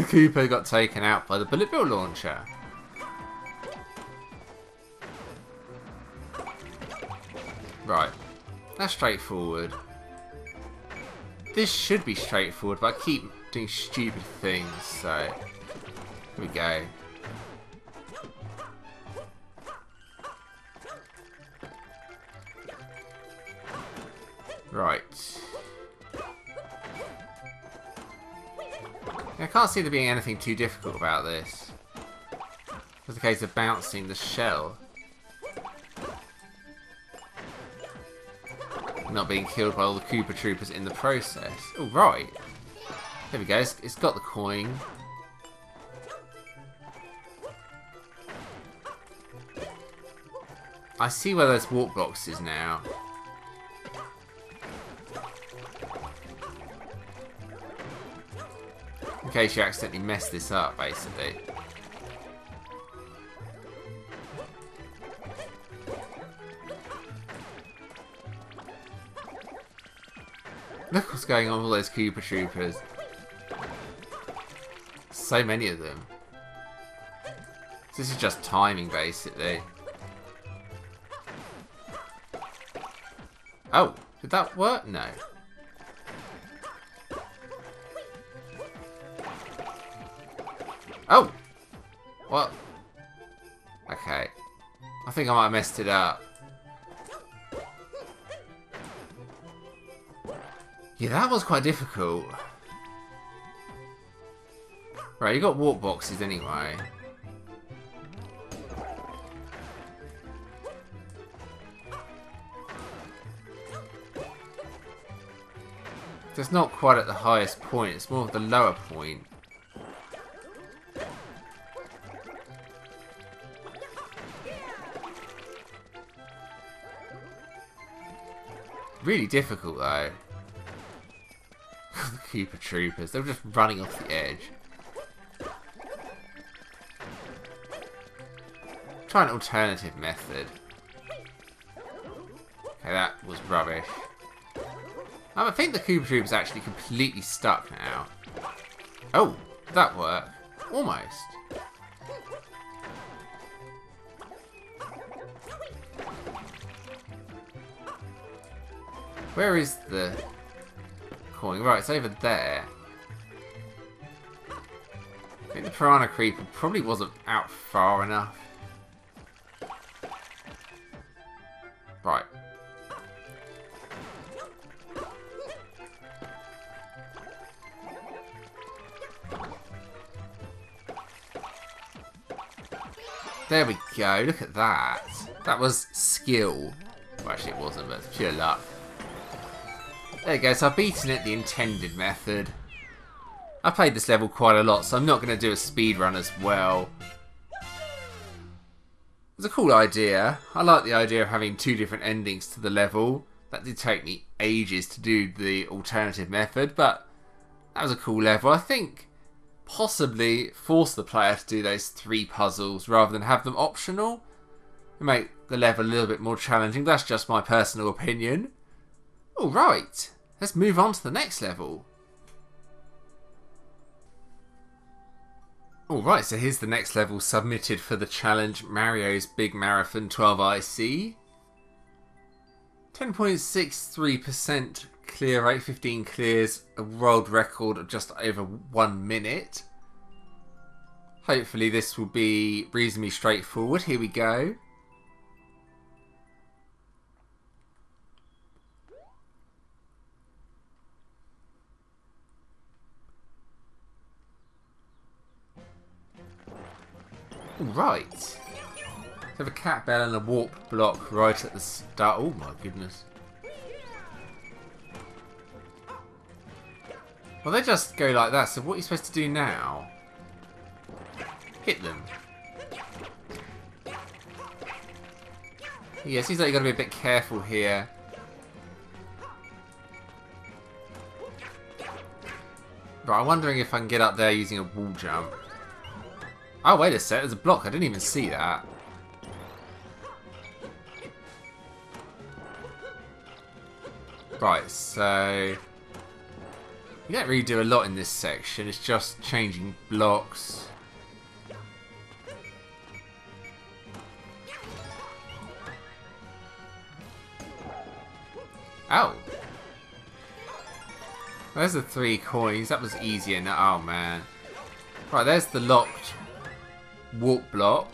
Koopa got taken out by the bullet bill launcher. Right, that's straightforward. This should be straightforward, but I keep doing stupid things, so here we go. Right. I can't see there being anything too difficult about this. It's a case of bouncing the shell. Not being killed by all the Koopa Troopers in the process. Alright. There we go, it's got the coin. I see where those warp boxes now. In case you accidentally mess this up, basically. Look what's going on with all those Koopa Troopers. So many of them. So this is just timing, basically. Oh, did that work? No. Oh! What? Okay. I think I might have messed it up. Yeah, that was quite difficult. Right, you got warp boxes anyway. So it's not quite at the highest point, it's more of the lower point. Really difficult though. The Koopa Troopers, they were just running off the edge. Try an alternative method. Okay, that was rubbish. I think the Koopa Trooper's actually completely stuck now. Oh, that worked. Almost. Where is the coin? Right, it's over there. I think the piranha creeper probably wasn't out far enough. Right. There we go, look at that. That was skill. Well, actually it wasn't, but it's pure luck. There you go, so I've beaten it the intended method. I played this level quite a lot, so I'm not going to do a speedrun as well. It's a cool idea. I like the idea of having two different endings to the level. That did take me ages to do the alternative method, but that was a cool level. I think possibly force the player to do those three puzzles rather than have them optional. It make the level a little bit more challenging. That's just my personal opinion. Alright, let's move on to the next level. Alright, so here's the next level submitted for the challenge, Mario's Big Marathon 12 IC. 10.63% clear rate, 15 clears, a world record of just over 1 minute. Hopefully this will be reasonably straightforward. Here we go. Right. So we have a cat bell and a warp block right at the start. Oh my goodness. Well, they just go like that, so what are you supposed to do now? Hit them. Yeah, it seems like you've got to be a bit careful here. Right, I'm wondering if I can get up there using a wall jump. Oh, wait a sec, there's a block. I didn't even see that. Right, so... you don't really do a lot in this section. It's just changing blocks. Oh. There's the 3 coins. That was easier now. Oh, man. Right, there's the locked... warp block.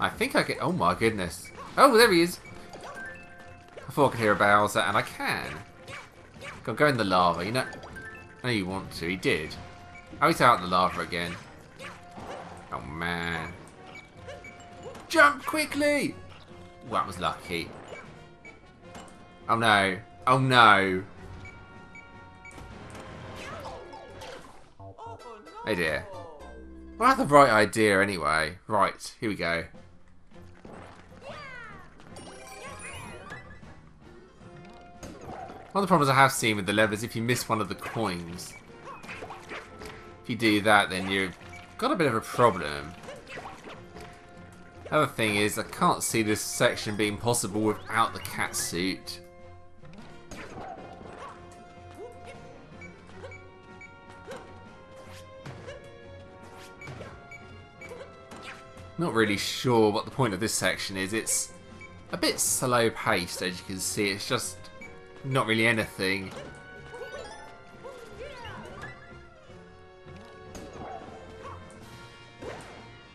I think I can... oh my goodness. Oh, there he is. I thought I could hear a Bowser, and I can. Go in the lava, you know. No, you want to. He did. Oh, he's out in the lava again. Oh, man. Jump quickly! Well, that was lucky. Oh, no. Oh, no. Oh dear. Well, I had the right idea anyway. Right, here we go. One of the problems I have seen with the level is if you miss one of the coins. If you do that, then you've got a bit of a problem. The other thing is, I can't see this section being possible without the cat suit. Not really sure what the point of this section is. It's a bit slow paced, as you can see. It's just not really anything.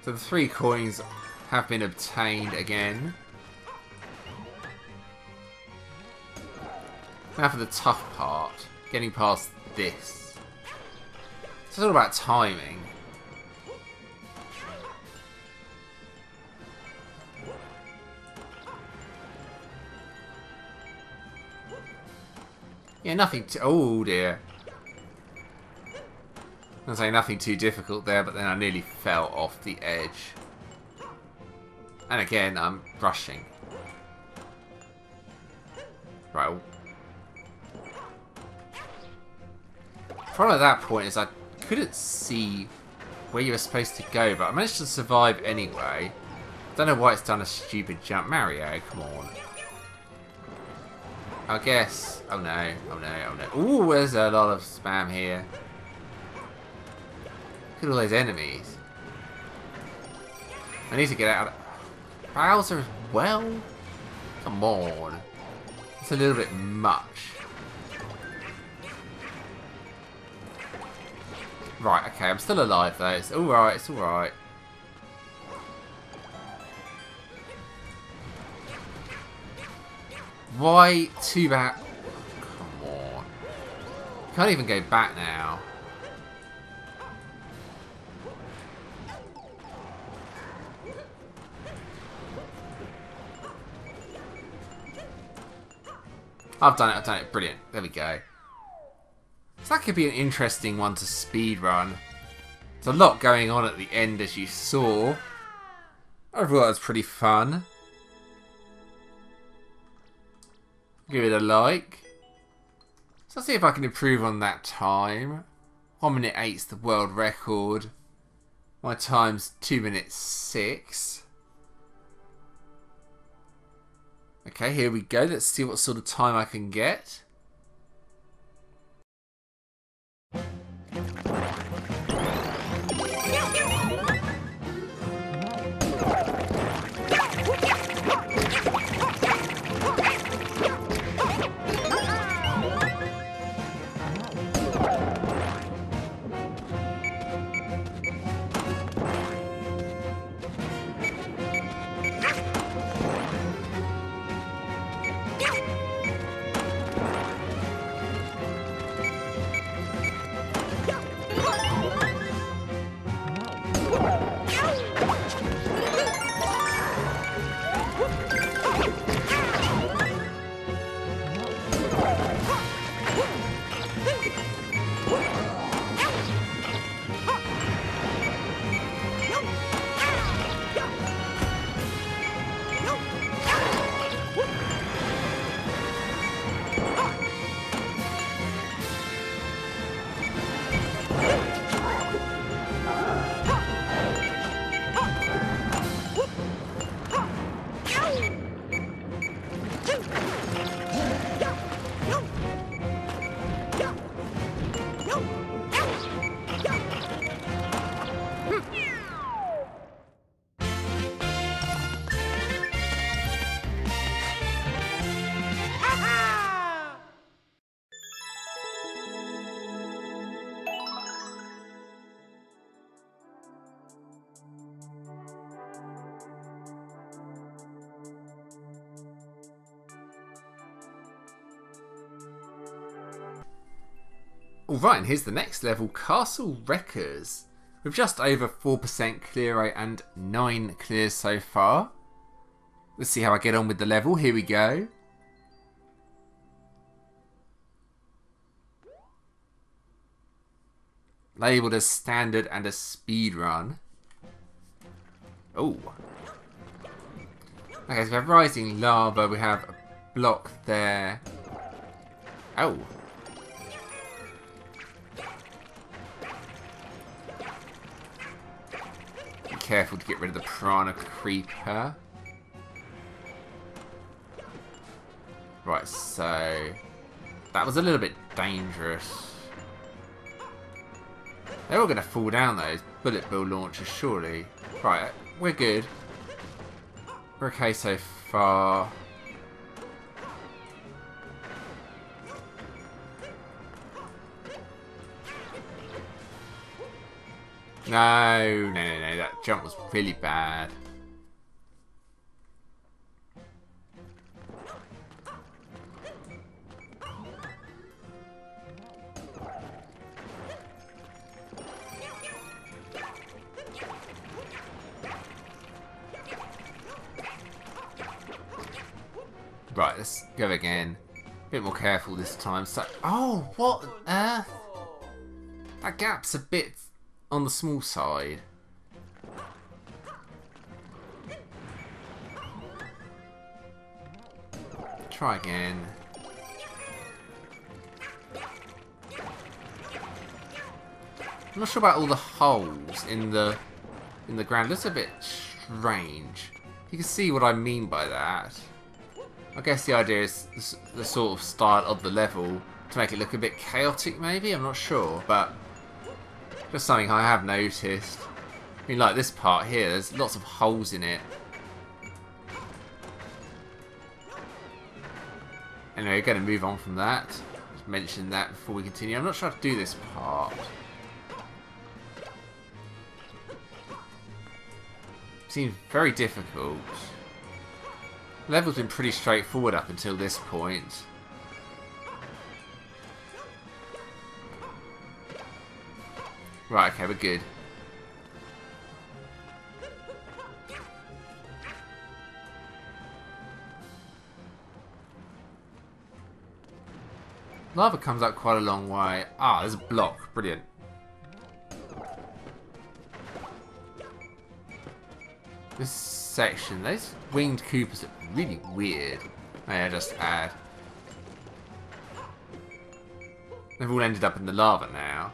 So the 3 coins have been obtained again. Now for the tough part, getting past this. It's all about timing. Yeah, nothing too... oh dear. I'm saying nothing too difficult there, but then I nearly fell off the edge. And again, I'm rushing. Right. The problem at that point is I couldn't see where you were supposed to go, but I managed to survive anyway. Don't know why it's done a stupid jump. Mario, come on. I guess. Oh no, oh no, oh no. Ooh, there's a lot of spam here. Look at all those enemies. I need to get out of Bowser as well? Come on. It's a little bit much. Right, okay, I'm still alive though. It's alright, it's alright. Why two back? Come on. Can't even go back now. I've done it, brilliant. There we go. So that could be an interesting one to speedrun. There's a lot going on at the end, as you saw. Overall, that was pretty fun. Give it a like. So let's see if I can improve on that time. 1:08's the world record. My time's 2:06. Okay, here we go. Let's see what sort of time I can get. Alright, and here's the next level, Castle Wreckers, with just over 4% clear rate and 9 clears so far. Let's see how I get on with the level, here we go. Labelled as standard and a speedrun. Oh. Okay, so we have rising lava, we have a block there. Oh. Careful to get rid of the piranha creeper. Right, so that was a little bit dangerous. They're all going to fall down, those bullet bill launchers, surely. Right, we're good. We're okay so far. No, that jump was really bad. Right, let's go again. A bit more careful this time. So, oh, what on earth? That gap's a bit on the small side. Try again. I'm not sure about all the holes in the ground. It looks a bit strange. You can see what I mean by that. I guess the idea is the sort of style of the level to make it look a bit chaotic, maybe. I'm not sure, but just something I have noticed. I mean, like this part here, there's lots of holes in it. Anyway, we're going to move on from that. Just mention that before we continue. I'm not sure how to do this part. Seems very difficult. Level's been pretty straightforward up until this point. Right, okay, we're good. Lava comes up quite a long way. Ah, there's a block. Brilliant. This section, those winged Koopas are really weird, may I just add. They've all ended up in the lava now.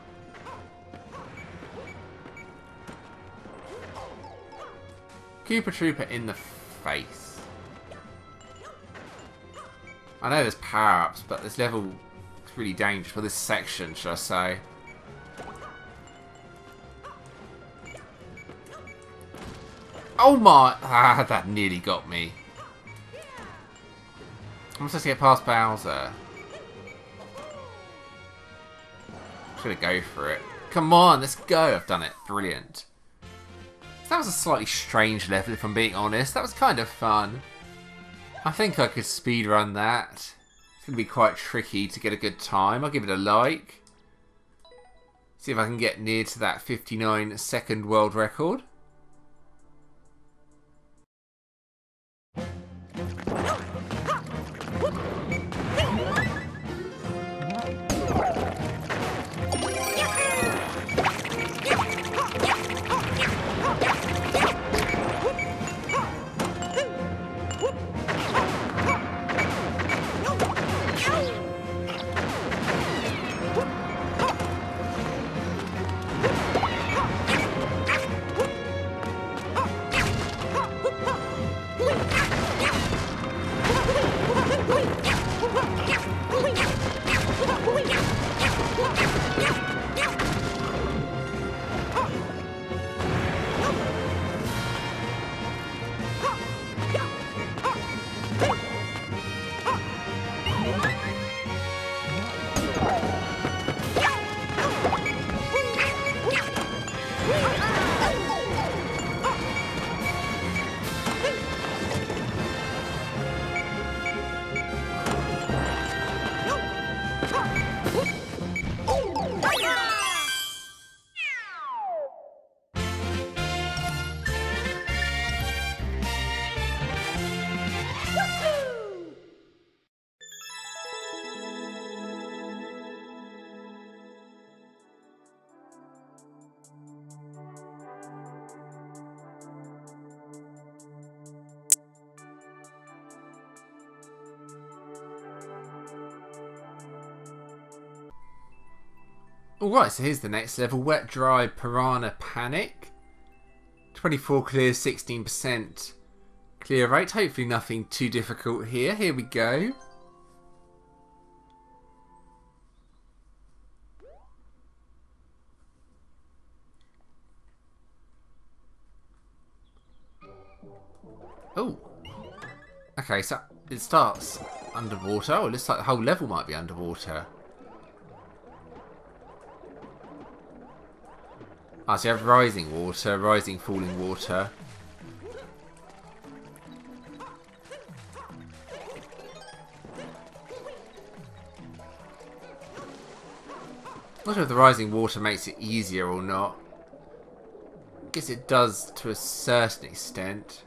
Koopa Trooper in the face. I know there's power-ups, but this level is really dangerous. For this section, should I say. Oh my! Ah, that nearly got me. I'm supposed to get past Bowser. I'm gonna go for it. Come on, let's go! I've done it. Brilliant. That was a slightly strange level, if I'm being honest. That was kind of fun. I think I could speedrun that. It's gonna be quite tricky to get a good time. I'll give it a like. See if I can get near to that 59-second world record. Alright, so here's the next level, Wet-Dry-Piranha Panic. 24 clear, 16% clear rate. Hopefully nothing too difficult here. Here we go. Oh. Okay, so it starts underwater. Oh, it looks like the whole level might be underwater. Ah, so you have rising water, rising falling water. I'm not sure if the rising water makes it easier or not. I guess it does to a certain extent.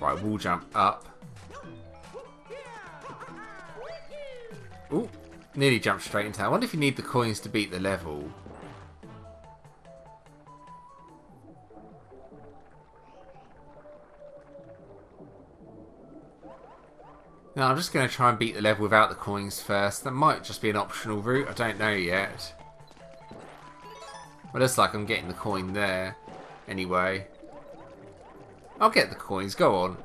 Right, wall jump up. Ooh. Nearly jumped straight into that. I wonder if you need the coins to beat the level. No, I'm just going to try and beat the level without the coins first. That might just be an optional route. I don't know yet. Well, it's like I'm getting the coin there. Anyway. I'll get the coins. Go on.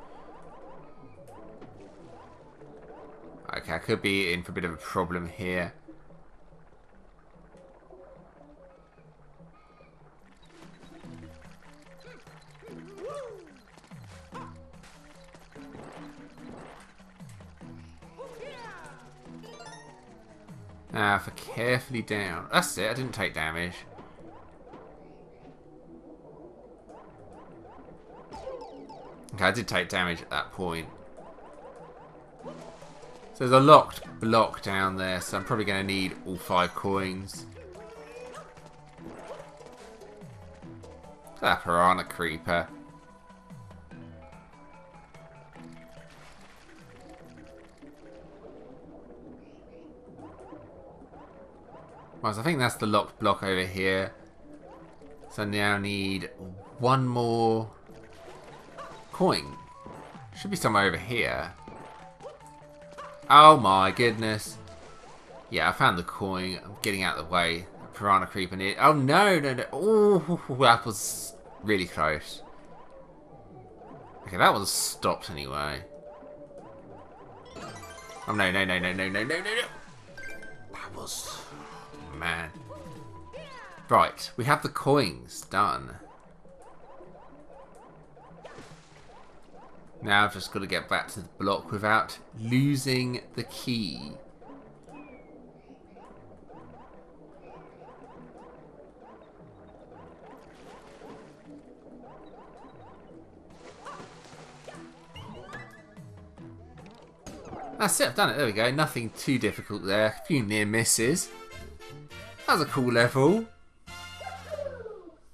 Okay, I could be in for a bit of a problem here. Ah, for carefully down. That's it, I didn't take damage. Okay, I did take damage at that point. So there's a locked block down there, so I'm probably going to need all 5 coins. That piranha creeper. Right, so I think that's the locked block over here. So I now need 1 more coin. Should be somewhere over here. Oh my goodness. Yeah, I found the coin. I'm getting out of the way. Piranha creeper near. Oh no, no, no. Oh, that was really close. Okay, that was stopped anyway. Oh no, no, no, no, no, no, no, no, no. That was... man. Right, we have the coins done. Now I've just got to get back to the block without losing the key. That's it, I've done it, there we go. Nothing too difficult there, a few near misses. That was a cool level.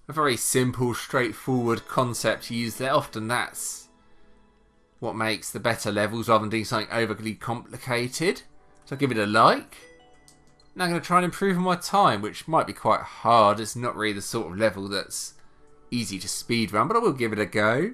A very simple, straightforward concept used there. Often that's what makes the better levels rather than doing something overly complicated. So I'll give it a like. Now I'm going to try and improve on my time, which might be quite hard. It's not really the sort of level that's easy to speedrun, but I will give it a go.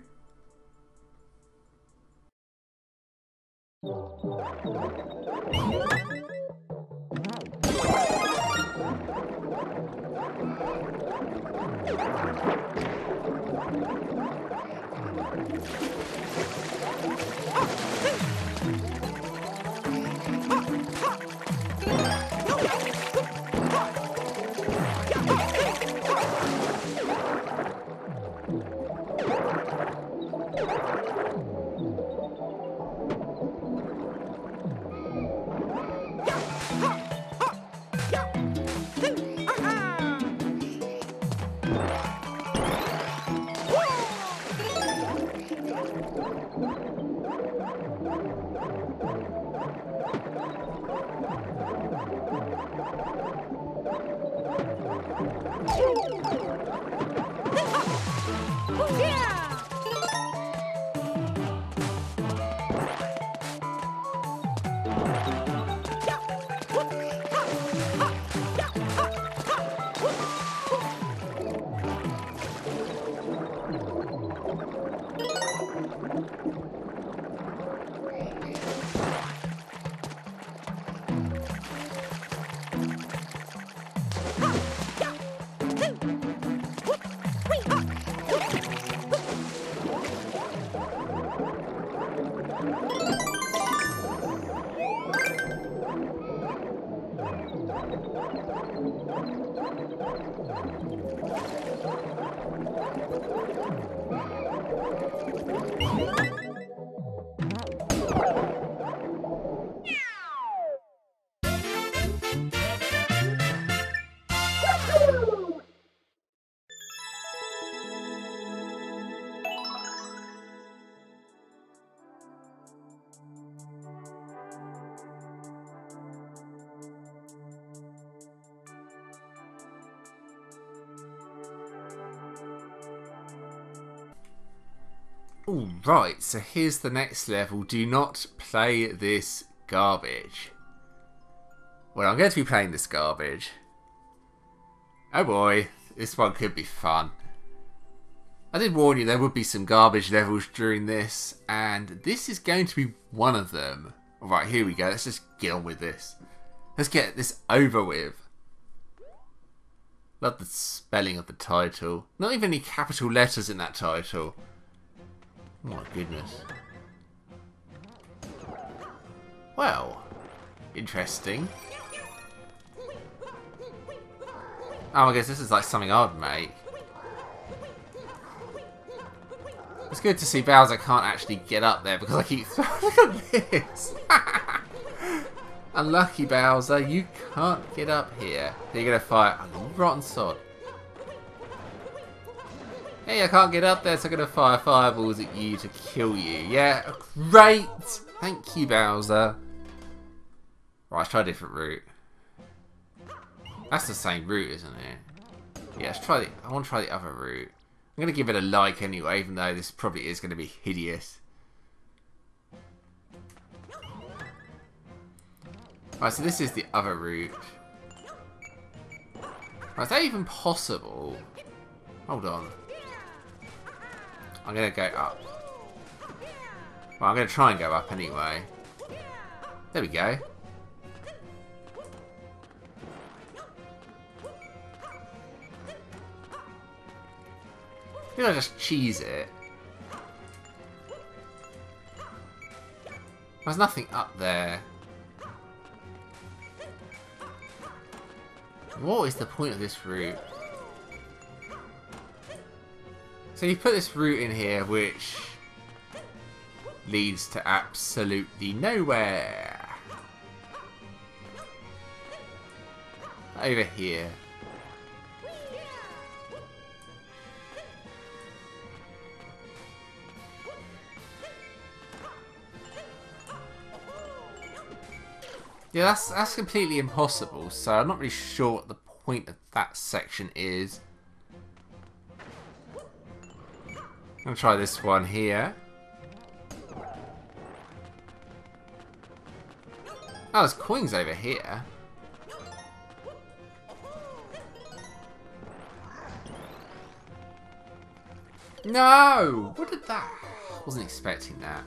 Right, so here's the next level, do not play this garbage. Well, I'm going to be playing this garbage. Oh boy, this one could be fun. I did warn you there would be some garbage levels during this, and this is going to be one of them. Alright, here we go, let's just get on with this. Let's get this over with. Love the spelling of the title. Not even any capital letters in that title. Oh my goodness. Well, interesting. Oh, I guess this is like something I'd make. It's good to see Bowser can't actually get up there because I keep throwing... Look at this! Unlucky Bowser, you can't get up here. You're going to fire a rotten sod. Hey, I can't get up there, so I'm going to fire fireballs at you to kill you. Yeah, great! Thank you, Bowser. Right, let's try a different route. That's the same route, isn't it? Yeah, let's try the... I want to try the other route. I'm going to give it a like anyway, even though this probably is going to be hideous. Right, so this is the other route. Right, is that even possible? Hold on. I'm going to go up. Well, I'm going to try and go up anyway. There we go. I think I'll just cheese it. There's nothing up there. What is the point of this route? So you put this route in here which leads to absolutely nowhere. Over here. Yeah, that's completely impossible, so I'm not really sure what the point of that section is. I'm going to try this one here. Oh, there's coins over here. No! What did that... I wasn't expecting that.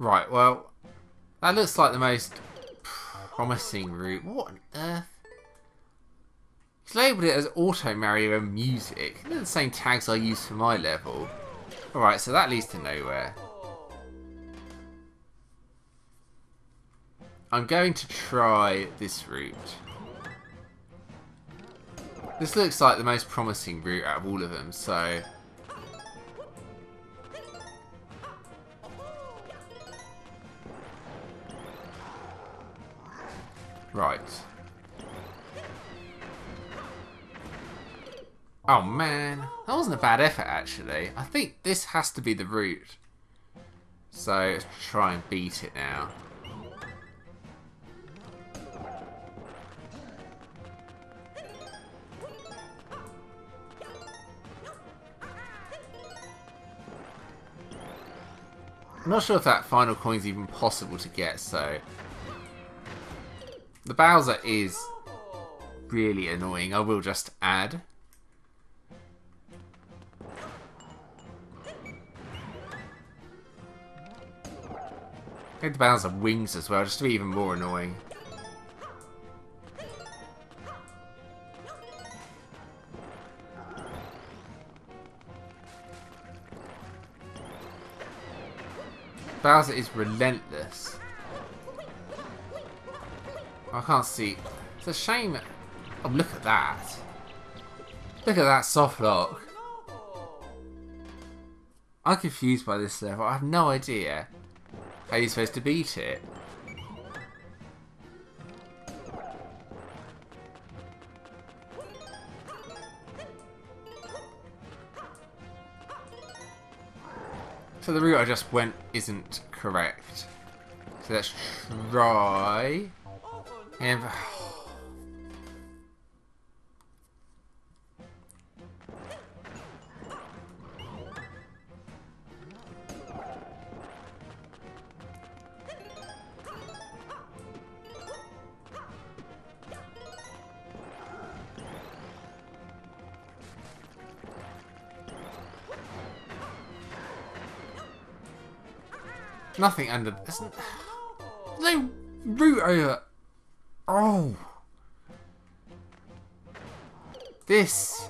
Right, well... That looks like the most promising route. What on earth? He's labelled it as Auto Mario and Music. They're the same tags I use for my level. Alright, so that leads to nowhere. I'm going to try this route. This looks like the most promising route out of all of them, so... Right. Oh man, that wasn't a bad effort actually. I think this has to be the route. So let's try and beat it now. I'm not sure if that final coin's even possible to get, so... The Bowser is really annoying, I will just add. I think the Bowser wings as well, just to be even more annoying. Bowser is relentless. I can't see. It's a shame. Oh, look at that. Look at that soft lock. I'm confused by this level. I have no idea how you're supposed to beat it. So the route I just went isn't correct. So let's try... And nothing under this. No root over. Oh! This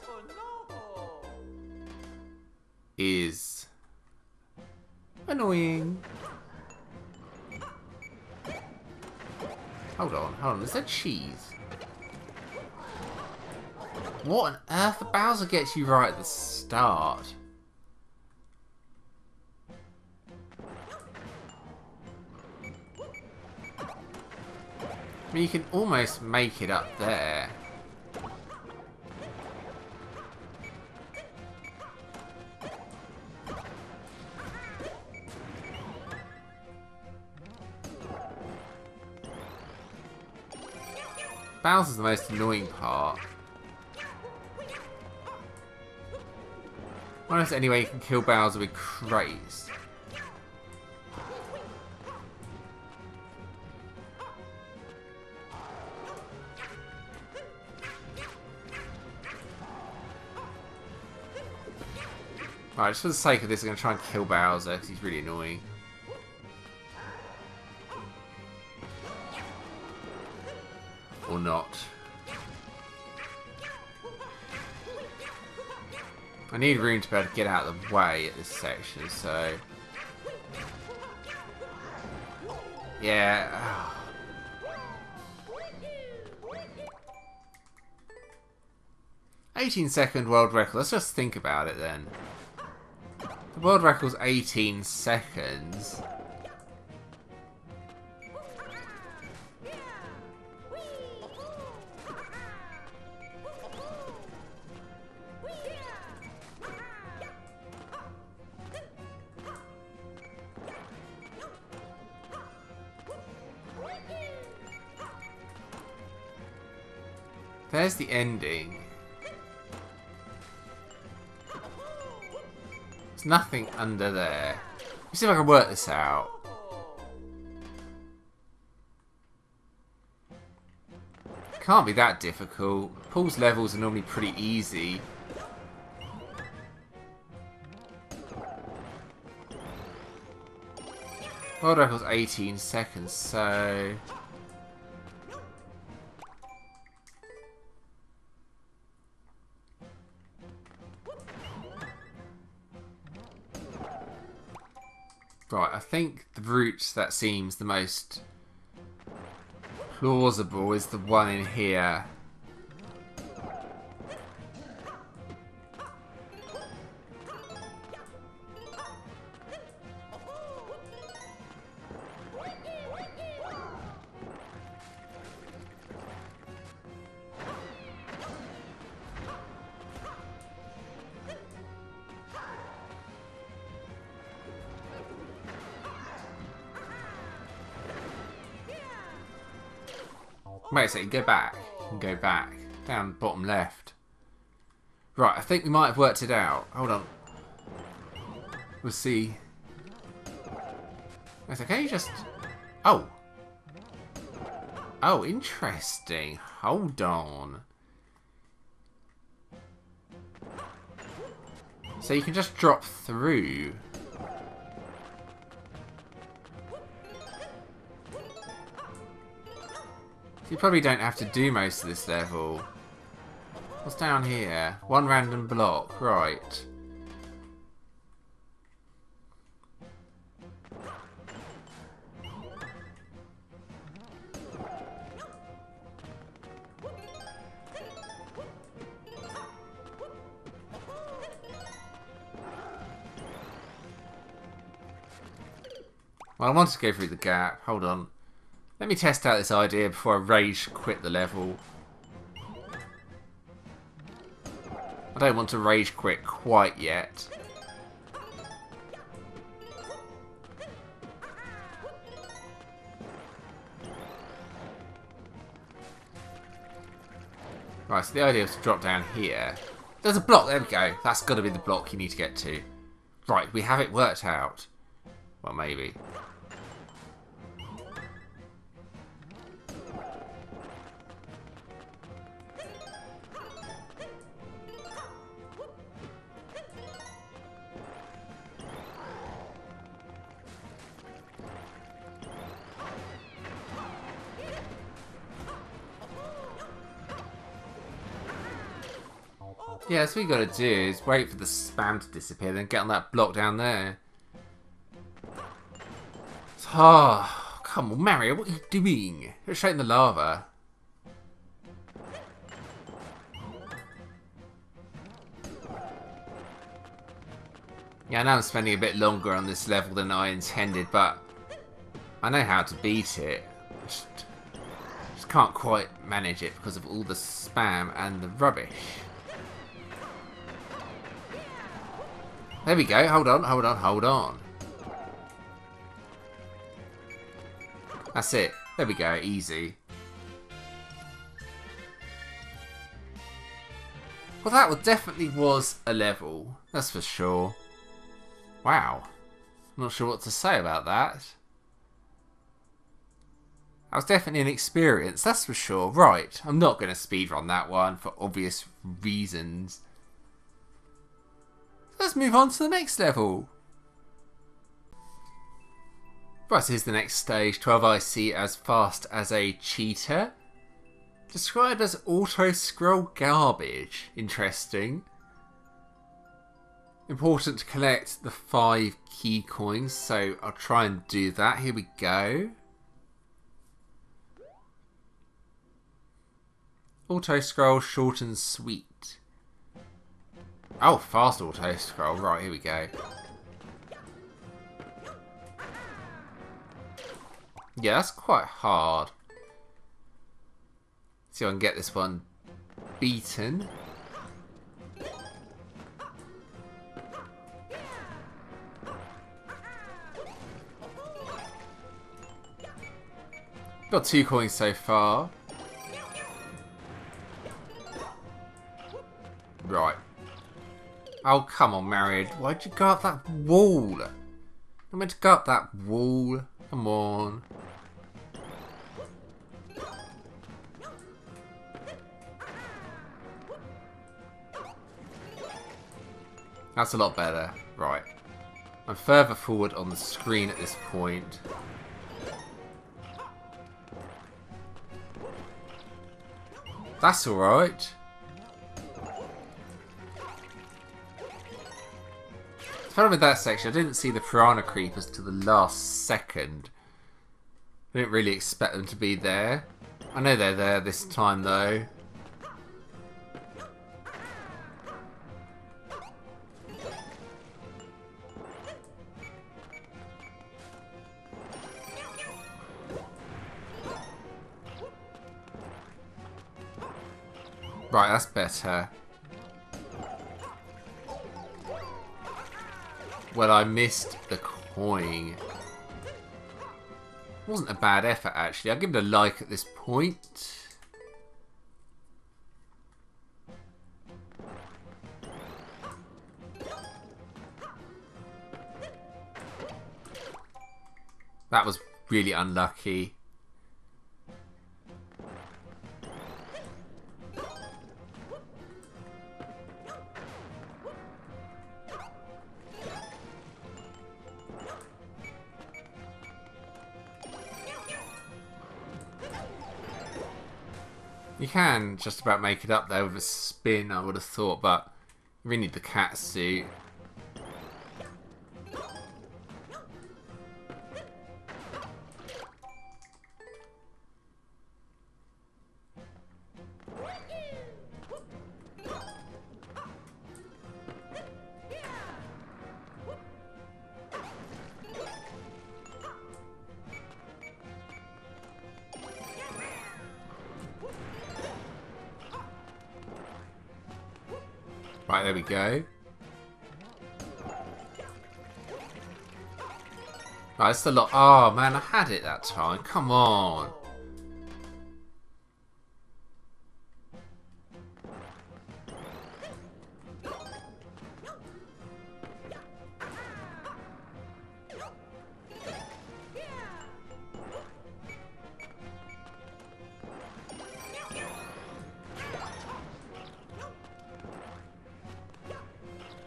is annoying. Hold on, is that cheese? What on earth? The Bowser gets you right at the start. I mean, you can almost make it up there. Bowser's the most annoying part. Well, that's the only way you can kill Bowser with crates. Alright, just for the sake of this, I'm going to try and kill Bowser, because he's really annoying. Or not. I need room to be able to get out of the way at this section, so... yeah... oh. 18-second world record, let's just think about it then. The world record's 18 seconds. There's the ending. There's nothing under there. Let's see if I can work this out. Can't be that difficult. Pool's levels are normally pretty easy. World record's 18 seconds, so... right, I think the route that seems the most plausible is the one in here. Wait a second, go back. You can go back. Down bottom left. Right, I think we might have worked it out. Hold on. We'll see. That's okay, just... oh. Oh, interesting. Hold on. So you can just drop through. You probably don't have to do most of this level. What's down here? One random block, right. Well, I want to go through the gap. Hold on. Let me test out this idea before I rage quit the level. I don't want to rage quit quite yet. Right, so the idea is to drop down here. There's a block, there we go. That's got to be the block you need to get to. Right, we have it worked out. Well, maybe. Yeah, so what we got to do is wait for the spam to disappear, then get on that block down there. Oh, come on, Mario, what are you doing? You're straight in the lava. Yeah, I know I'm spending a bit longer on this level than I intended, but I know how to beat it. Just can't quite manage it because of all the spam and the rubbish. There we go, hold on, hold on, hold on. That's it, there we go, easy. Well, that definitely was a level, that's for sure. Wow. I'm not sure what to say about that. That was definitely an experience, that's for sure. Right, I'm not going to speedrun that one for obvious reasons. Let's move on to the next level. Right, so here's the next stage, 12 IC as fast as a cheetah. Described as auto-scroll garbage. Interesting. Important to collect the 5 key coins, so I'll try and do that. Here we go. Auto-scroll, short and sweet. Oh, fast auto-scroll. Right, here we go. Yeah, that's quite hard. See if I can get this one beaten. Got 2 coins so far. Right. Oh, come on, Mario. Why'd you go up that wall? I meant to go up that wall. Come on. That's a lot better. Right. I'm further forward on the screen at this point. That's alright. The problem with that section, I didn't see the piranha creepers till the last second. I didn't really expect them to be there. I know they're there this time though. Right, that's better. Well, I missed the coin. Wasn't a bad effort, actually. I'll give it a like at this point. That was really unlucky. You can just about make it up there with a spin, I would have thought, but you really need the cat suit. Right, there we go. Right, that's the lot. Oh man, I had it that time. Come on.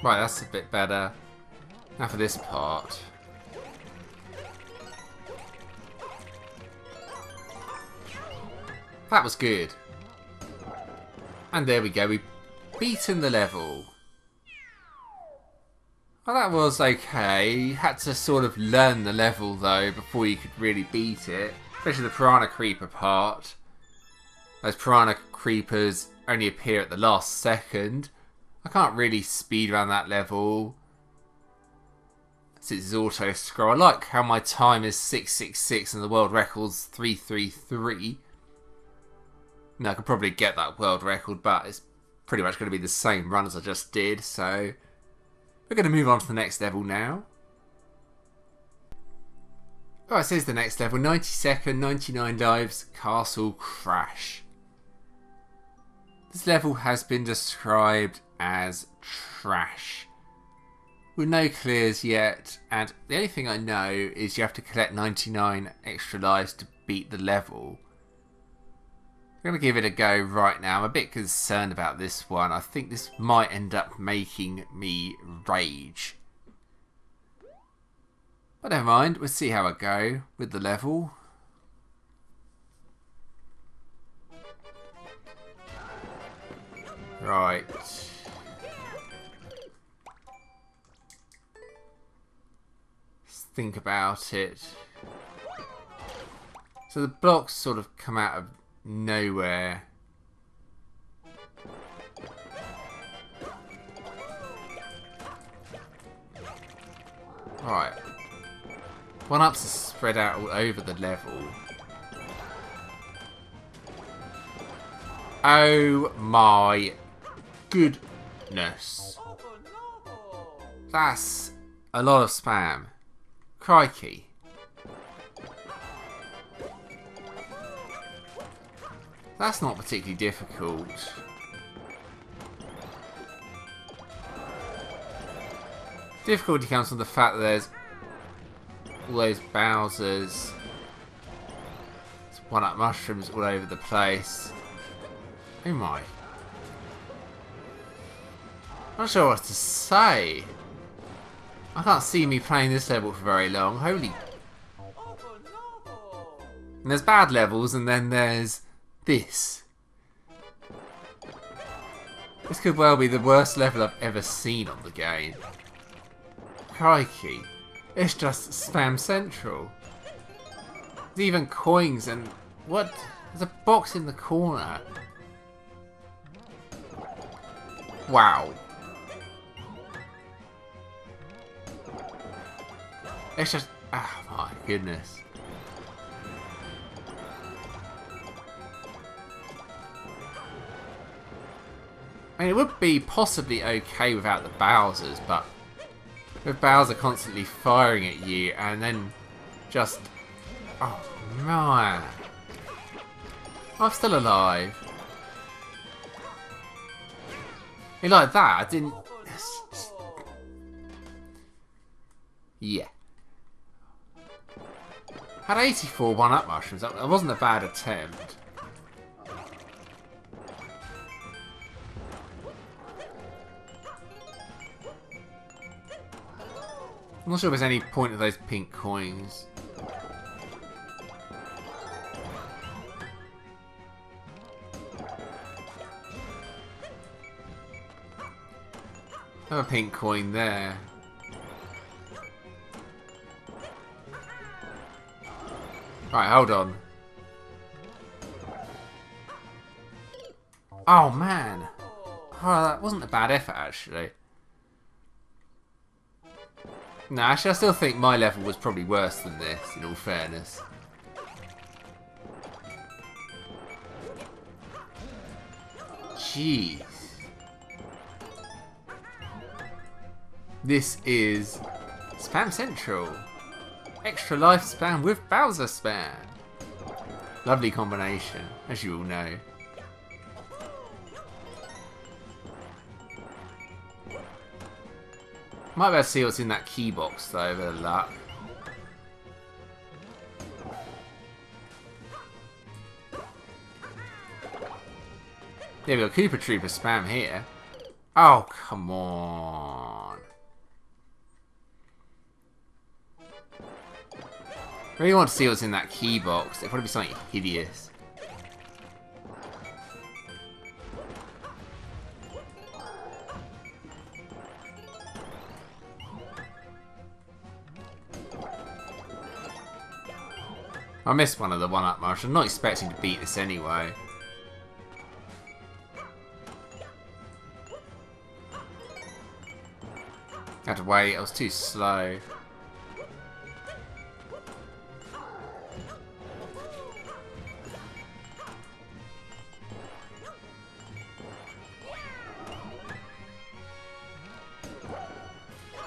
Right, that's a bit better. Now for this part. That was good. And there we go, we've beaten the level. Well, that was okay. You had to sort of learn the level though before you could really beat it. Especially the piranha creeper part. Those piranha creepers only appear at the last second. I can't really speed around that level. Since it's auto scroll. I like how my time is 666 and the world record's 333. Now I could probably get that world record, but it's pretty much going to be the same run as I just did, so we're going to move on to the next level now. Alright, so here's the next level, 90-Second, 99-Lives dives, Castle Crash. This level has been described as trash, with no clears yet, and the only thing I know is you have to collect 99 extra lives to beat the level. I'm going to give it a go right now. I'm a bit concerned about this one. I think this might end up making me rage. But never mind, we'll see how I go with the level. Right. Let's think about it. So the blocks sort of come out of nowhere. Alright. 1-Ups are spread out all over the level. Oh my goodness. That's a lot of spam. Crikey. That's not particularly difficult. Difficulty comes from the fact that there's all those Bowsers. There's 1-Up mushrooms all over the place. Oh my. Not sure what to say. I can't see me playing this level for very long. Holy. And there's bad levels, and then there's this. This could well be the worst level I've ever seen on the game. Crikey. It's just spam central. There's even coins and what? There's a box in the corner. Wow. It's just, oh my goodness. I mean, it would be possibly okay without the Bowsers, but with Bowser constantly firing at you and then just, oh man. I'm still alive. I mean, like that, I didn't. Yeah. Had 84 1-Up mushrooms. That wasn't a bad attempt. I'm not sure if there's any point of those pink coins. Another pink coin there. Right, hold on. Oh man. Oh, that wasn't a bad effort actually. Nah, actually I still think my level was probably worse than this, in all fairness. Jeez. This is Spam Central. Extra life spam with Bowser spam. Lovely combination, as you all know. Might be able to see what's in that key box though, with luck. There we go, Koopa Trooper spam here. Oh, come on. I really want to see what's in that key box. It'd probably be something hideous. I missed one of the 1-Up mushrooms. I'm not expecting to beat this anyway. I had to wait, I was too slow.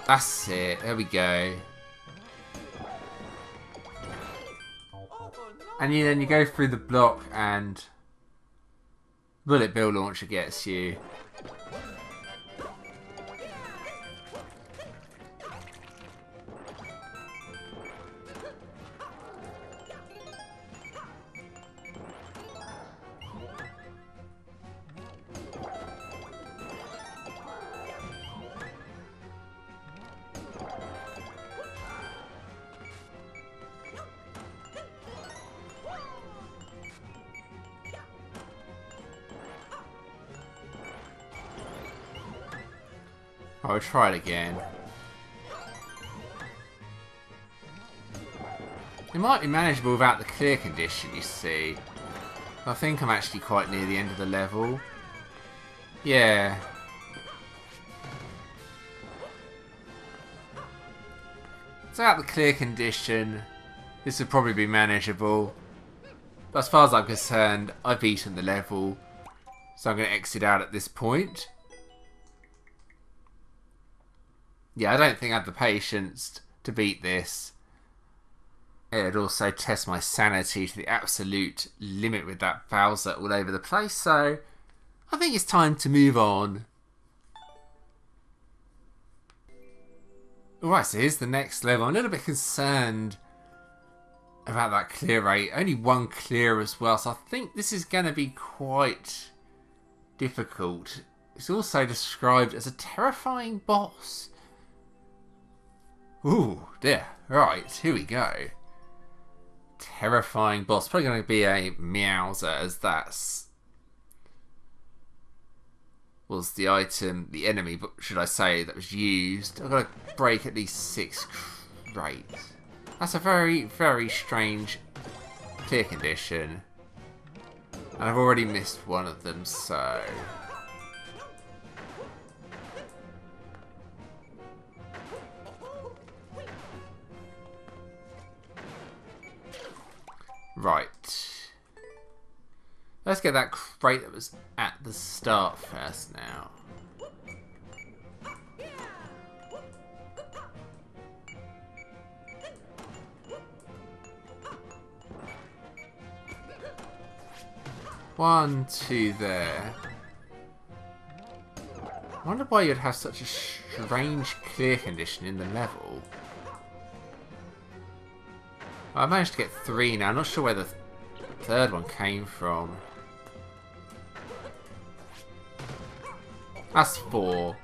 That's it, there we go. And then you go through the block and Bullet bill launcher gets you. I'll try it again. It might be manageable without the clear condition, you see. I think I'm actually quite near the end of the level. Yeah. Without the clear condition, this would probably be manageable. But as far as I'm concerned, I've beaten the level. So I'm going to exit out at this point. Yeah, I don't think I have the patience to beat this. It would also test my sanity to the absolute limit with that Bowser all over the place, so I think it's time to move on. Alright, so here's the next level. I'm a little bit concerned about that clear rate. Only one clear as well, so I think this is going to be quite difficult. It's also described as a terrifying boss. Ooh, dear. Right, here we go. Terrifying boss. Probably going to be a Meowser, as that's... was the item, the enemy, but should I say, that was used. I've got to break at least 6 crates. That's a very, very strange clear condition. And I've already missed one of them, so... Right. Let's get that crate that was at the start first now. One, two there. I wonder why you'd have such a strange clear condition in the level. I managed to get 3 now. I'm not sure where the third one came from. That's 4.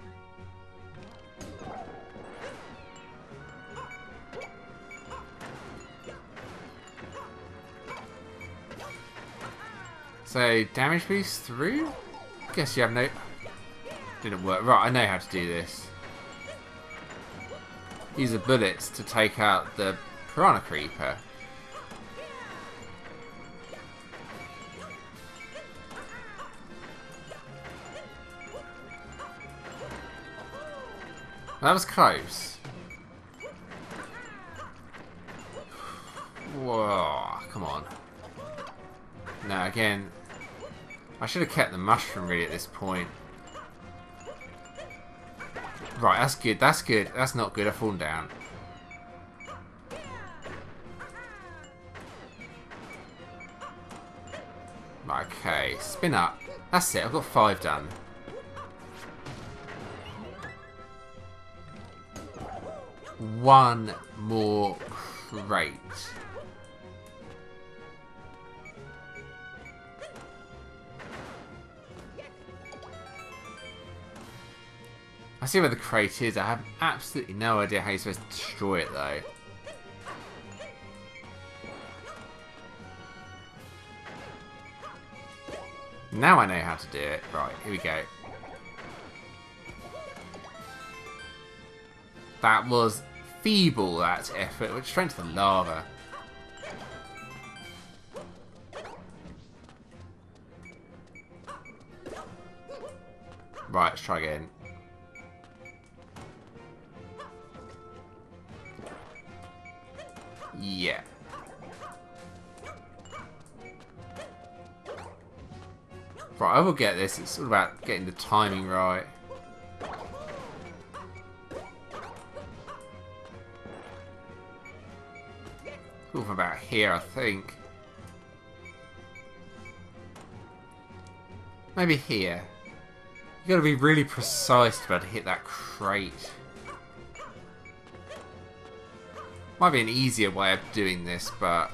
So, damage boost through? Guess you have no... Didn't work. Right, I know how to do this. Use the bullets to take out the... Piranha Creeper. That was close. Whoa, come on. Now again, I should have kept the mushroom really at this point. Right, that's good, that's good. That's not good, I've fallen down. Okay, spin up. That's it, I've got 5 done. One more crate. I see where the crate is. I have absolutely no idea how you're supposed to destroy it though. Now I know how to do it. Right, here we go. That was feeble, that effort, which went to the lava. Right, let's try again. Yeah. Right, I will get this. It's all about getting the timing right. All from about here, I think. Maybe here. You gotta be really precise to be able to hit that crate. Might be an easier way of doing this, but...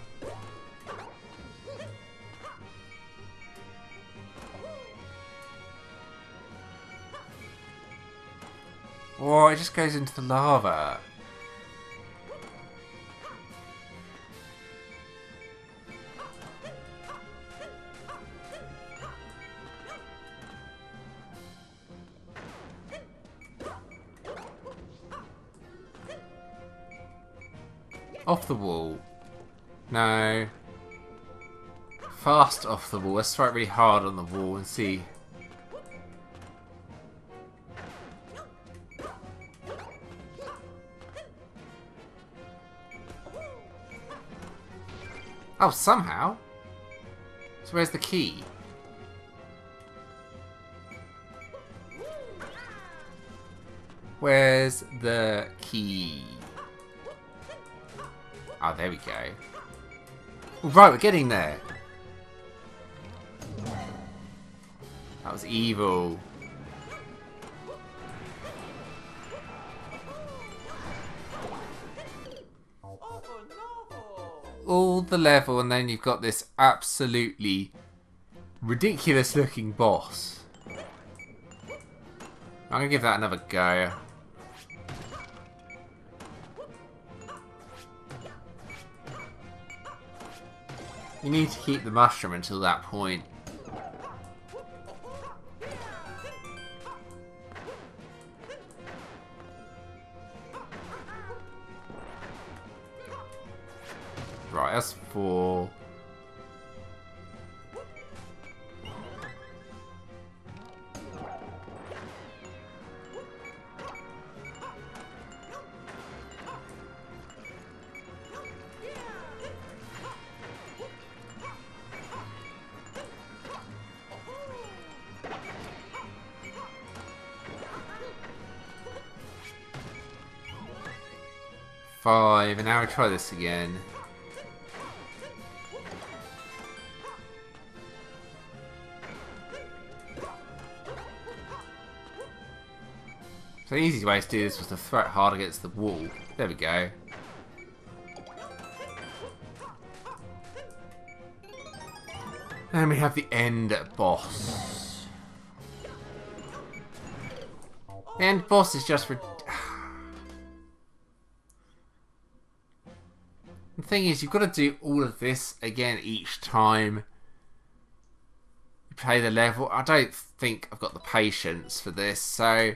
or it just goes into the lava. Off the wall. No. Fast off the wall. Let's strike really hard on the wall and see. Oh, somehow. So where's the key? Where's the key? Oh, there we go. All right, we're getting there. That was evil. All the level, and then you've got this absolutely ridiculous looking boss. I'm gonna give that another go. You need to keep the mushroom until that point. Right, that's four. Five, and now we try this again. So the easiest way to do this was to throw it hard against the wall. There we go. And we have the end boss. The end boss is just ridiculous. The thing is, you've got to do all of this again each time you play the level. I don't think I've got the patience for this, so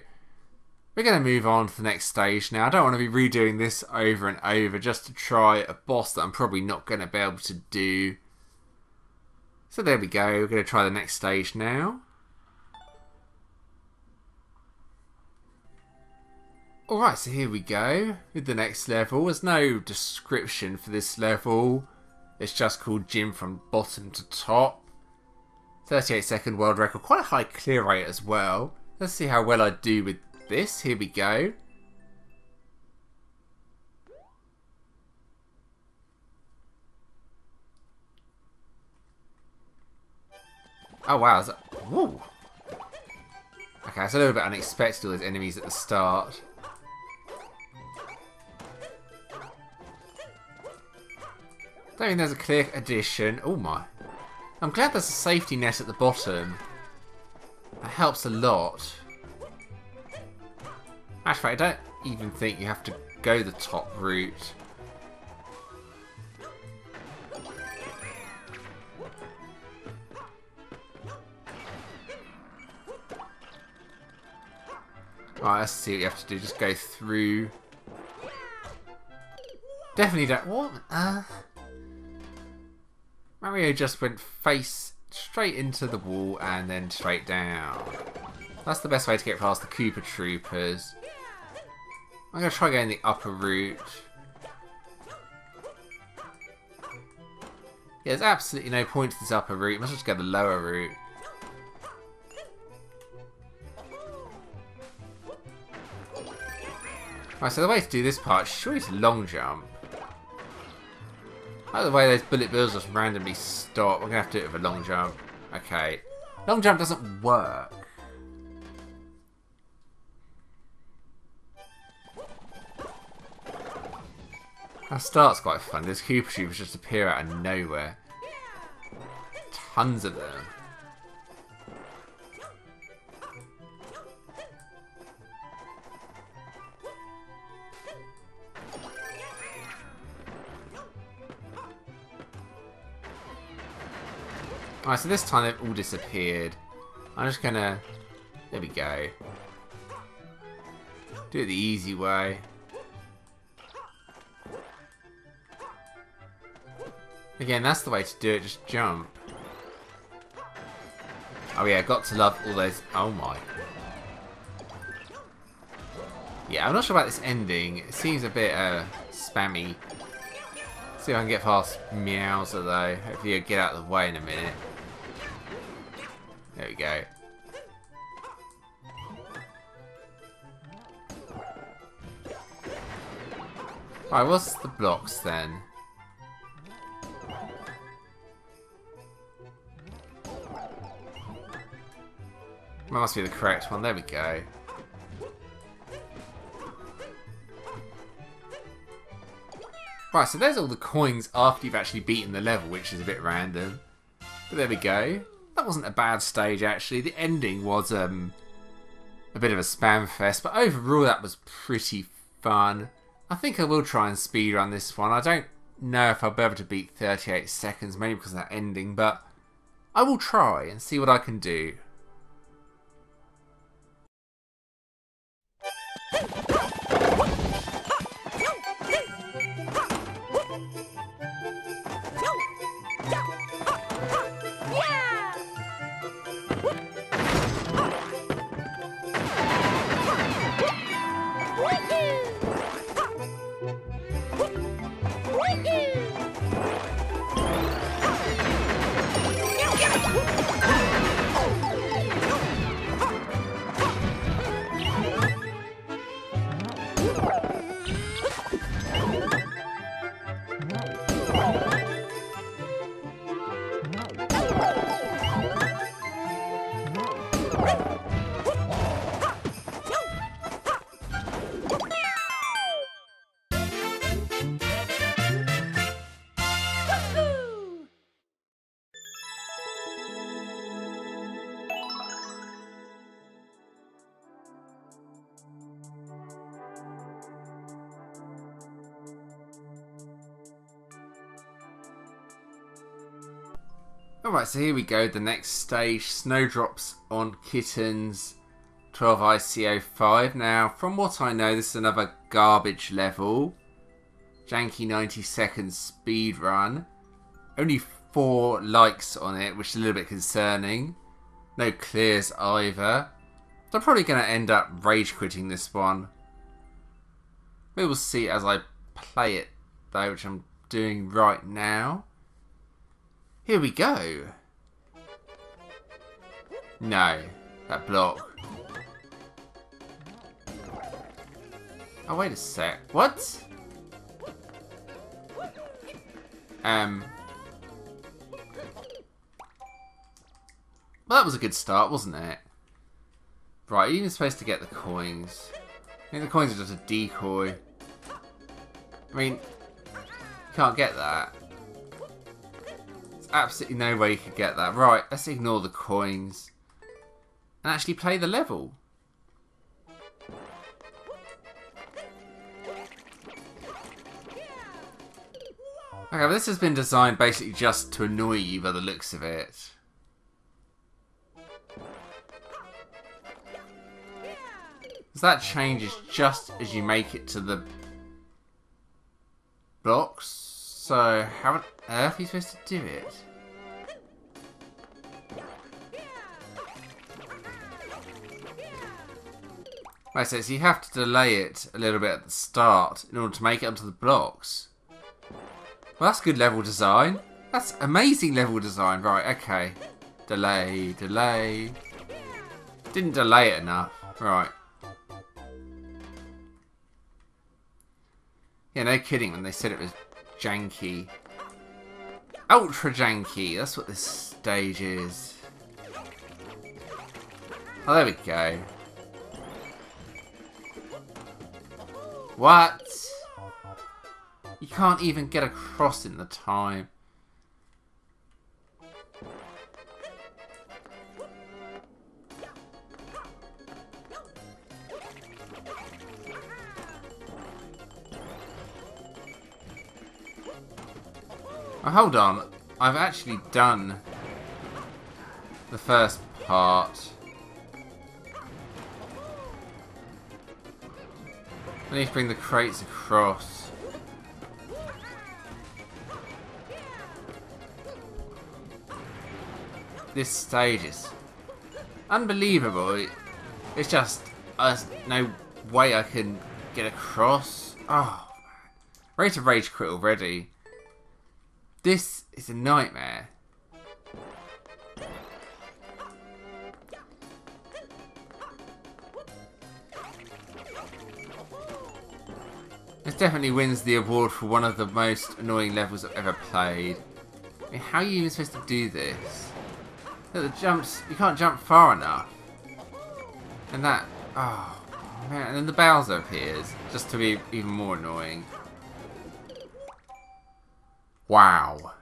we're going to move on to the next stage now. I don't want to be redoing this over and over just to try a boss that I'm probably not going to be able to do. So there we go, we're going to try the next stage now. Alright, so here we go with the next level. There's no description for this level. It's just called Gym from Bottom to Top. 38-second world record. Quite a high clear rate as well. Let's see how well I do with this. Here we go. Oh wow. Is that... whoa. Okay, it's a little bit unexpected, all those enemies at the start. I don't think there's a clear addition. Oh my. I'm glad there's a safety net at the bottom. That helps a lot. Actually, I don't even think you have to go the top route. Alright, let's see what you have to do. Just go through. Definitely don't... what? Mario just went face straight into the wall and then straight down. That's the best way to get past the Koopa Troopers. I'm going to try going the upper route. Yeah, there's absolutely no point to this upper route. You must just go the lower route. Right, so the way to do this part is surely to long jump. By the way, those bullet bills just randomly stop. We're going to have to do it with a long jump. Okay. Long jump doesn't work. That start's quite fun. These Koopa Troopers just appear out of nowhere. Tons of them. Alright, so this time they've all disappeared. I'm just gonna... There we go. Do it the easy way. Again, that's the way to do it, just jump. Oh yeah, got to love all those... Oh my. Yeah, I'm not sure about this ending. It seems a bit spammy. Let's see if I can get past Meowser though. Hopefully he'll get out of the way in a minute. There we go. Alright, what's the blocks then? That must be the correct one, there we go. Right, so there's all the coins after you've actually beaten the level, which is a bit random. But there we go. That wasn't a bad stage, actually. The ending was a bit of a spam fest, but overall that was pretty fun. I think I will try and speedrun this one. I don't know if I'll be able to beat 38 seconds, mainly because of that ending, but I will try and see what I can do. Alright, so here we go, the next stage, Snowdrops on Kittens 12 IC05. Now, from what I know, this is another garbage level. Janky 90-Second speedrun. Only 4 likes on it, which is a little bit concerning. No clears either. So I'm probably going to end up rage quitting this one. We will see as I play it, though, which I'm doing right now. Here we go. No, that block. Oh, wait a sec. What? Well, that was a good start, wasn't it? Right, you're even supposed to get the coins. I think the coins are just a decoy. I mean, you can't get that. Absolutely no way you could get that. Right, let's ignore the coins and actually play the level. Okay, well this has been designed basically just to annoy you by the looks of it. Because that changes just as you make it to the blocks. So, how on earth are you supposed to do it? Right, so you have to delay it a little bit at the start in order to make it onto the blocks. Well, that's good level design. That's amazing level design. Right, okay. Delay, delay. Didn't delay it enough. Right. Yeah, no kidding when they said it was... janky. Ultra janky, that's what this stage is. Oh, there we go. What? You can't even get across in the time. Oh, hold on. I've actually done the first part. I need to bring the crates across. This stage is unbelievable. It's just no way I can get across. Oh, man. Rate of rage quit already. This is a nightmare. This definitely wins the award for one of the most annoying levels I've ever played. I mean, how are you even supposed to do this? Look, the jumps, you can't jump far enough. And that, oh man, and then the Bowser appears, just to be even more annoying. Wow.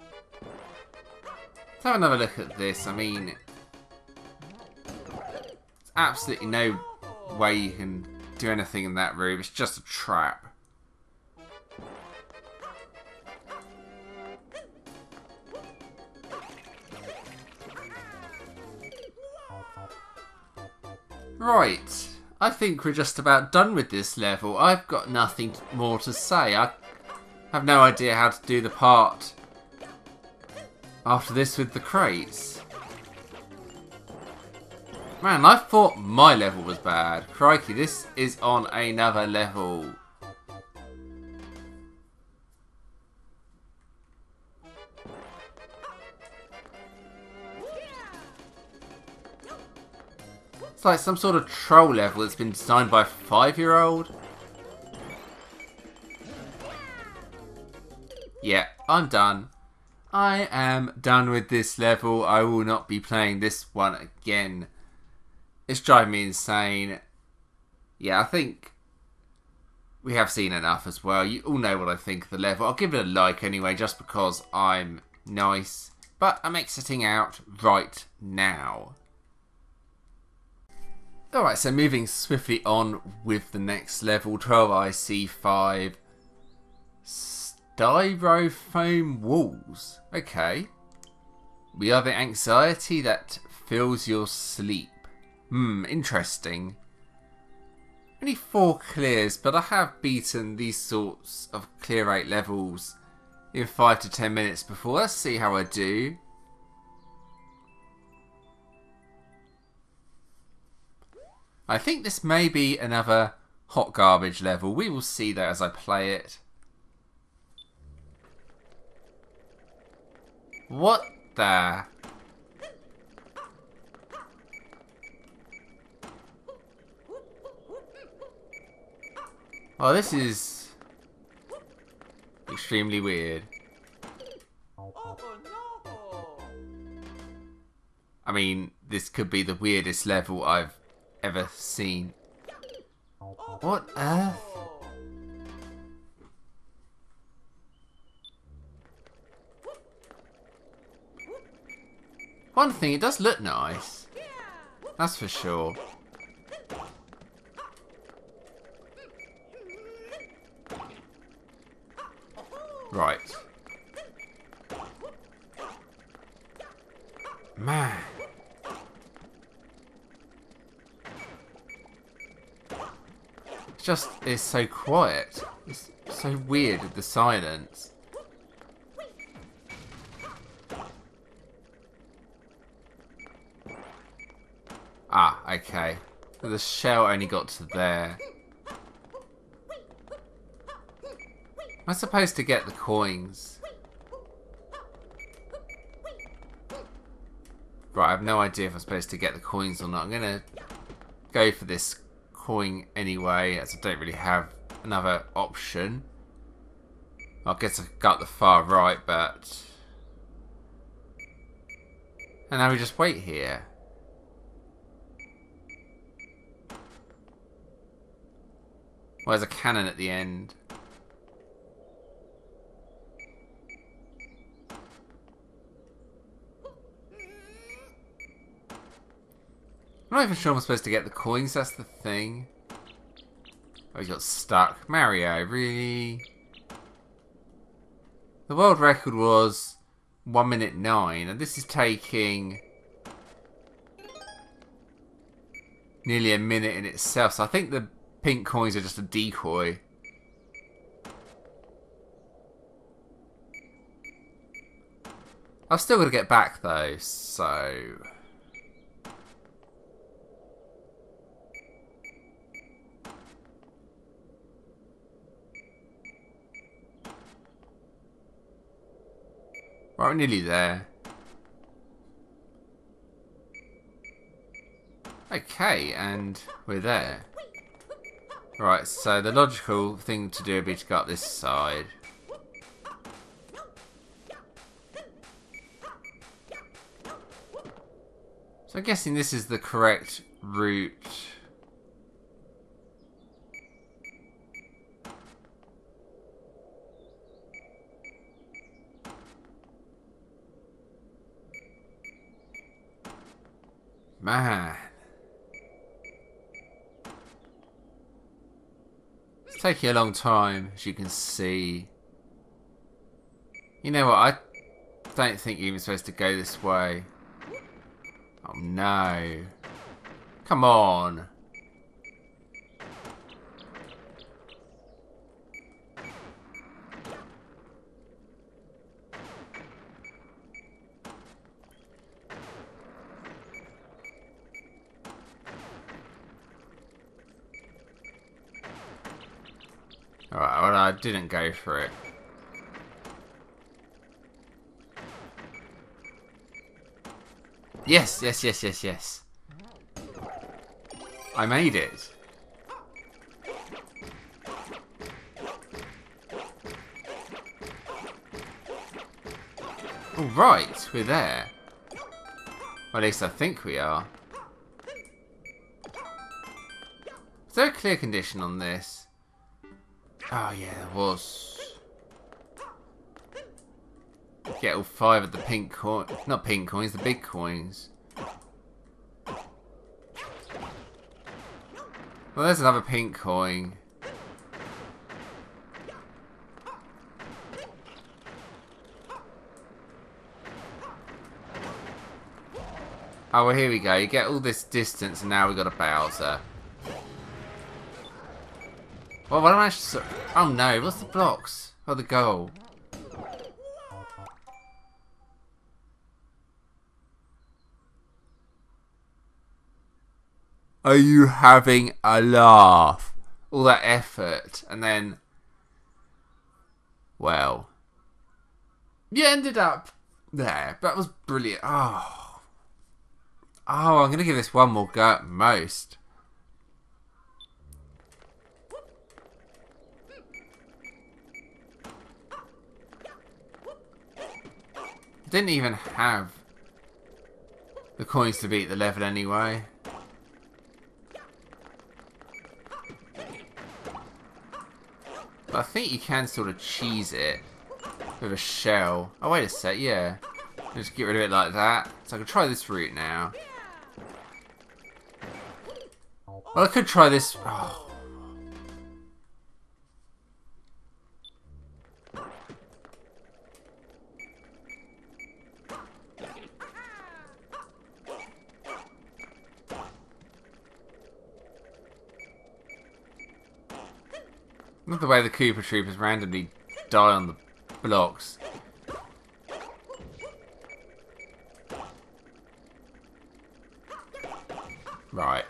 Let's have another look at this. I mean, there's absolutely no way you can do anything in that room. It's just a trap. Right, I think we're just about done with this level. I've got nothing more to say. I have no idea how to do the part after this with the crates. Man, I thought my level was bad. Crikey, this is on another level. It's like some sort of troll level that's been designed by a 5-year-old. Yeah, I'm done. I am done with this level. I will not be playing this one again. It's driving me insane. Yeah, I think we have seen enough as well. You all know what I think of the level. I'll give it a like anyway, just because I'm nice. But I'm exiting out right now. Alright, so moving swiftly on with the next level, 12 IC5 Styrofoam Walls. Okay. We are the anxiety that fills your sleep. Hmm, interesting. Only 4 clears, but I have beaten these sorts of clear rate levels in 5 to 10 minutes before. Let's see how I do. I think this may be another hot garbage level. We will see that as I play it. What the? Oh, this is extremely weird. I mean, this could be the weirdest level I've ever seen. What earth? One thing, it does look nice. That's for sure. Right. Man. It just is so quiet. It's so weird with the silence. Ah, okay. The shell only got to there. Am I supposed to get the coins? Right, I have no idea if I'm supposed to get the coins or not. I'm gonna go for this coin anyway, as I don't really have another option. I guess I got the far right, but And now we just wait here. Well, there's a cannon at the end. I'm not even sure I'm supposed to get the coins, that's the thing. Oh, he got stuck. Mario, really? The world record was 1:09, and this is taking nearly a minute in itself, so I think the pink coins are just a decoy. I've still got to get back though, so... Right, we're nearly there. Okay, and we're there. Right, so the logical thing to do would be to go up this side. So I'm guessing this is the correct route. Man. It's taking a long time, as you can see. You know what, I don't think you're even supposed to go this way. Oh no. Come on. Alright, well I didn't go for it. Yes, yes, yes, yes, yes. I made it. Alright, we're there. Or at least I think we are. Is there a clear condition on this? Oh yeah, there was. Get all 5 of the pink coins. Not pink coins, the big coins. Well, there's another pink coin. Oh, well, here we go. You get all this distance and now we've got a Bowser. Well, why don't I just... Oh no, what's the blocks? Oh, the goal. Are you having a laugh? All that effort, and then... Well... You ended up there. That was brilliant. Oh, oh, I'm going to give this one more go at most. Didn't even have the coins to beat the level anyway. But I think you can sort of cheese it with a shell. Oh wait a sec, yeah. Just get rid of it like that. So I can try this route now. Well, I could try this. Oh. Not the way the Koopa Troopers randomly die on the blocks. Right.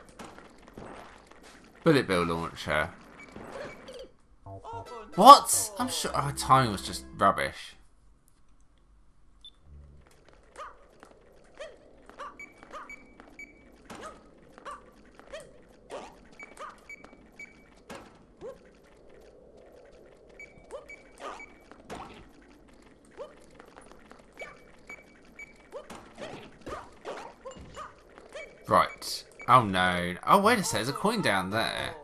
Bullet bill launcher. What? I'm sure our timing was just rubbish. Oh no. Oh wait a sec, there's a coin down there.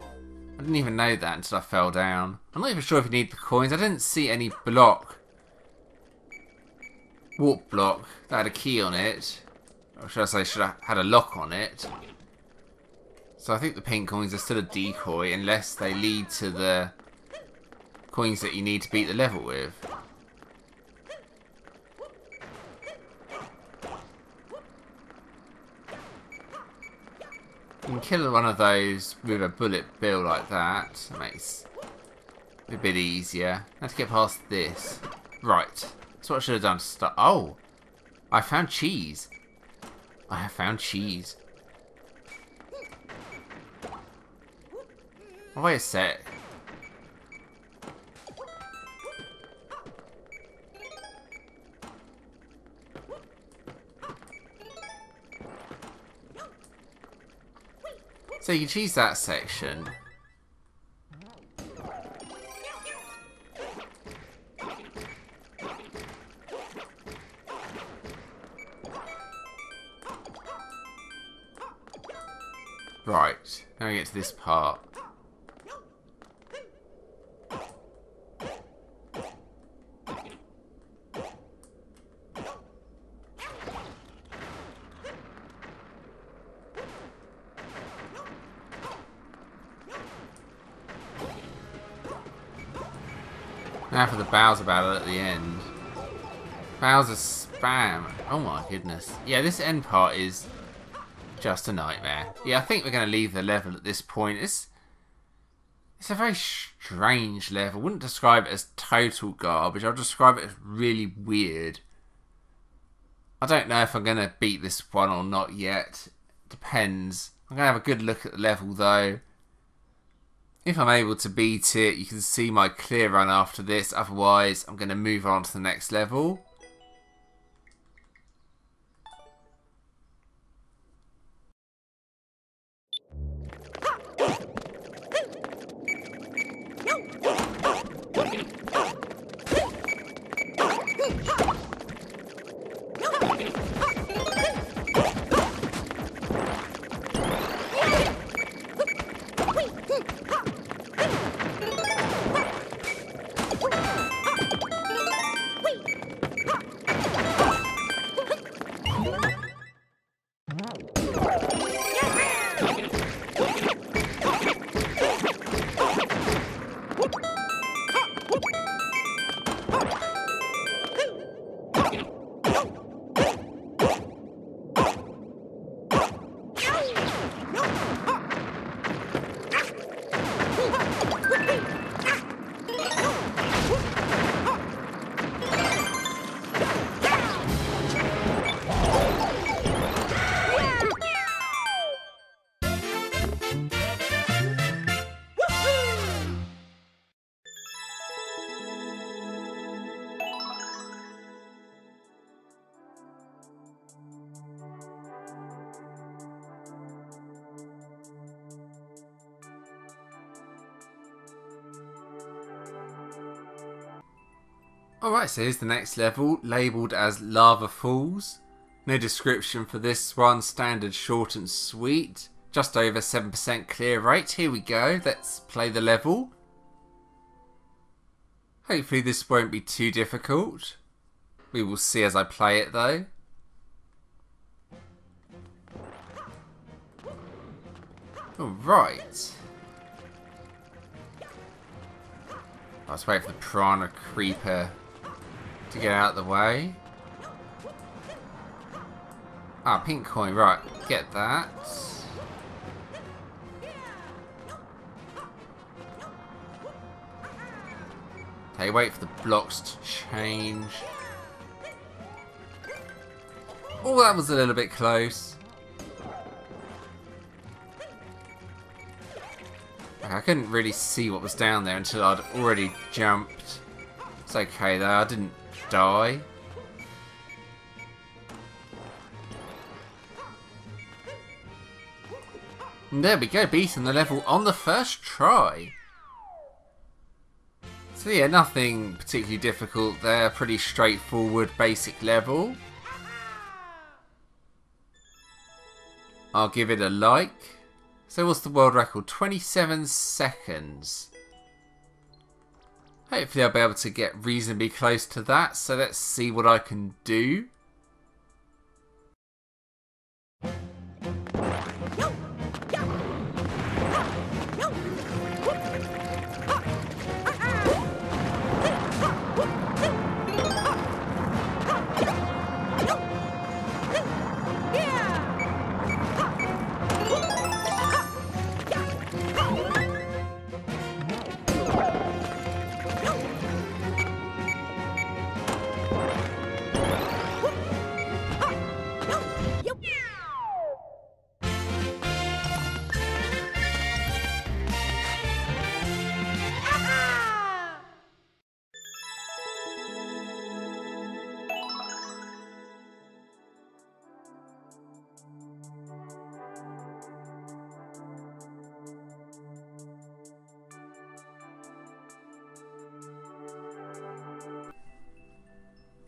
I didn't even know that until I fell down. I'm not even sure if you need the coins. I didn't see any block. Warp block. That had a key on it. Or should I say, should have had a lock on it. So I think the pink coins are still a decoy unless they lead to the coins that you need to beat the level with. You can kill one of those with a bullet bill like that. That makes it a bit easier. I have to get past this. Right. That's what I should have done to start. Oh! I found cheese. I have found cheese. Oh, wait a sec. So you can choose that section. Right, now we get to this part. Now for the Bowser battle at the end. Bowser spam. Oh my goodness. Yeah, this end part is just a nightmare. Yeah, I think we're going to leave the level at this point. It's a very strange level. I wouldn't describe it as total garbage. I'll describe it as really weird. I don't know if I'm going to beat this one or not yet. Depends. I'm going to have a good look at the level though. If I'm able to beat it, you can see my clear run after this. Otherwise, I'm going to move on to the next level. Alright, so here's the next level, labelled as Lava Falls. No description for this one, standard short and sweet. Just over 7% clear rate. Here we go, let's play the level. Hopefully this won't be too difficult. We will see as I play it though. Alright. I was waiting for the piranha creeper to get out of the way. Ah, pink coin, right, get that. Okay, wait for the blocks to change. Oh, that was a little bit close. Okay, I couldn't really see what was down there until I'd already jumped. It's okay though, I didn't die. And there we go, beating the level on the first try. So yeah, nothing particularly difficult there, pretty straightforward basic level. I'll give it a like. So what's the world record? 27 seconds. Hopefully I'll be able to get reasonably close to that. So let's see what I can do.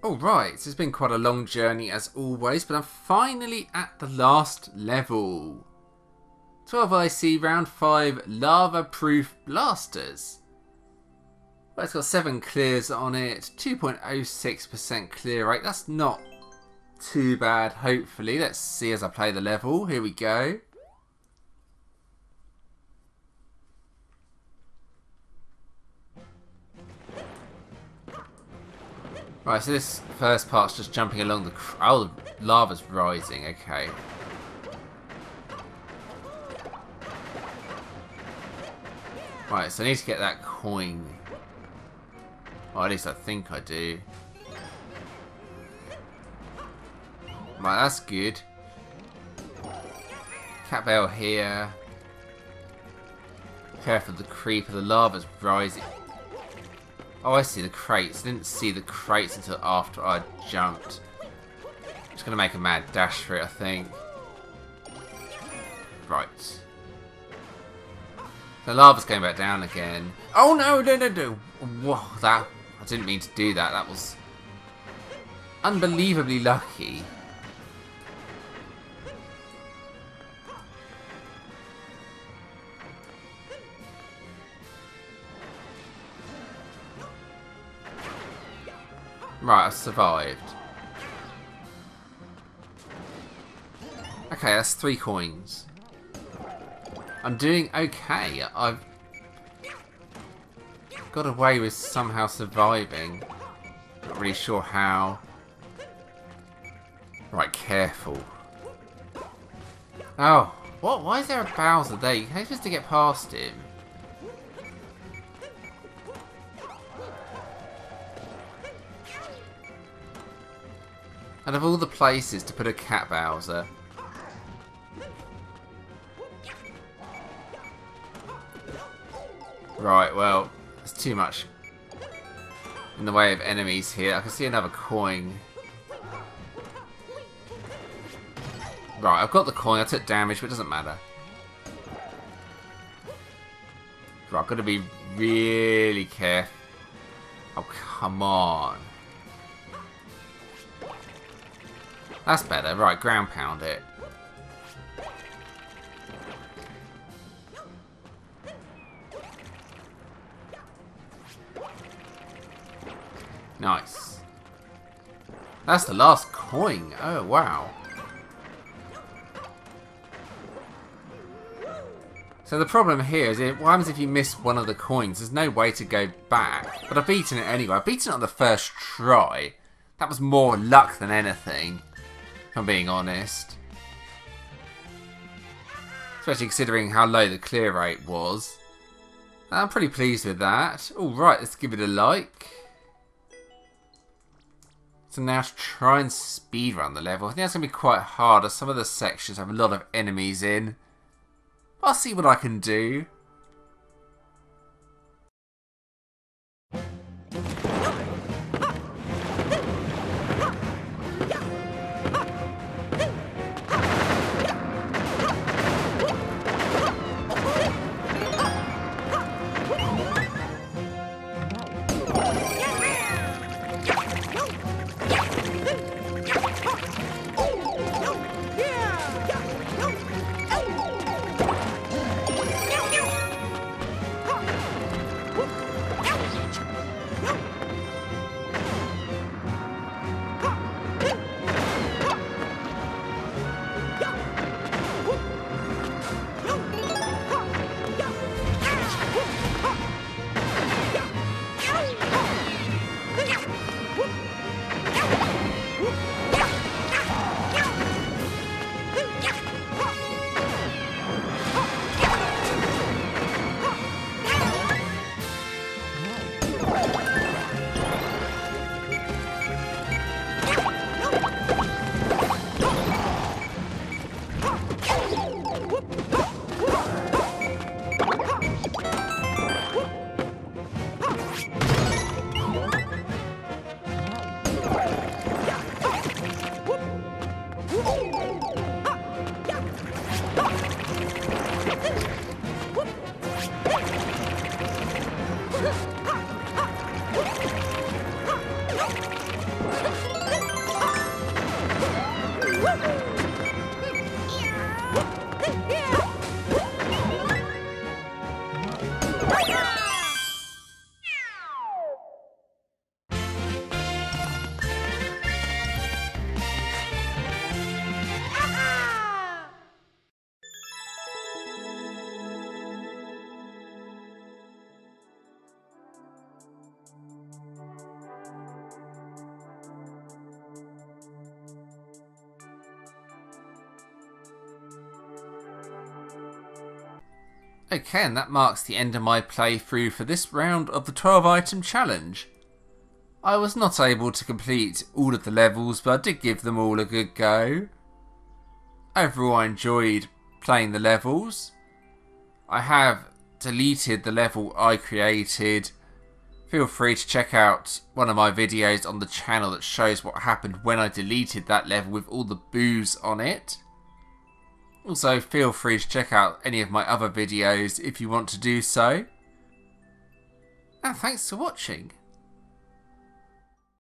Alright, so it's been quite a long journey as always, but I'm finally at the last level. 12 IC round 5 Lava Proof Blasters. Well, it's got 7 clears on it, 2.06% clear rate. That's not too bad, hopefully. Let's see as I play the level. Here we go. Right, so this first part's just jumping along the... Oh, the lava's rising, okay. Right, so I need to get that coin. Or at least I think I do. Right, that's good. Cat bell here. Careful of the creeper, the lava's rising. Oh, I see the crates. I didn't see the crates until after I jumped. I'm just going to make a mad dash for it, I think. Right. The lava's going back down again. Oh, no, no, no, no. Whoa, that... I didn't mean to do that. That was unbelievably lucky. Right, I survived. Okay, that's 3 coins. I'm doing okay. I've got away with somehow surviving. Not really sure how. Right, careful. Oh, what? Why is there a Bowser there? You're supposed to get past him. And of all the places to put a cat Bowser. Right, well, there's too much in the way of enemies here. I can see another coin. Right, I've got the coin. I took damage, but it doesn't matter. Right, I've got to be really careful. Oh, come on. That's better. Right, ground pound it. Nice. That's the last coin. Oh, wow. So the problem here is, what happens if you miss one of the coins? There's no way to go back. But I've beaten it anyway. I've beaten it on the first try. That was more luck than anything, if I'm being honest. Especially considering how low the clear rate was. I'm pretty pleased with that. Alright, let's give it a like. So now to try and speedrun the level. I think that's going to be quite hard as some of the sections have a lot of enemies in. I'll see what I can do. Okay, and that marks the end of my playthrough for this round of the 12 item challenge. I was not able to complete all of the levels, but I did give them all a good go. Overall, I enjoyed playing the levels. I have deleted the level I created. Feel free to check out one of my videos on the channel that shows what happened when I deleted that level with all the boos on it. Also, feel free to check out any of my other videos if you want to do so. And thanks for watching.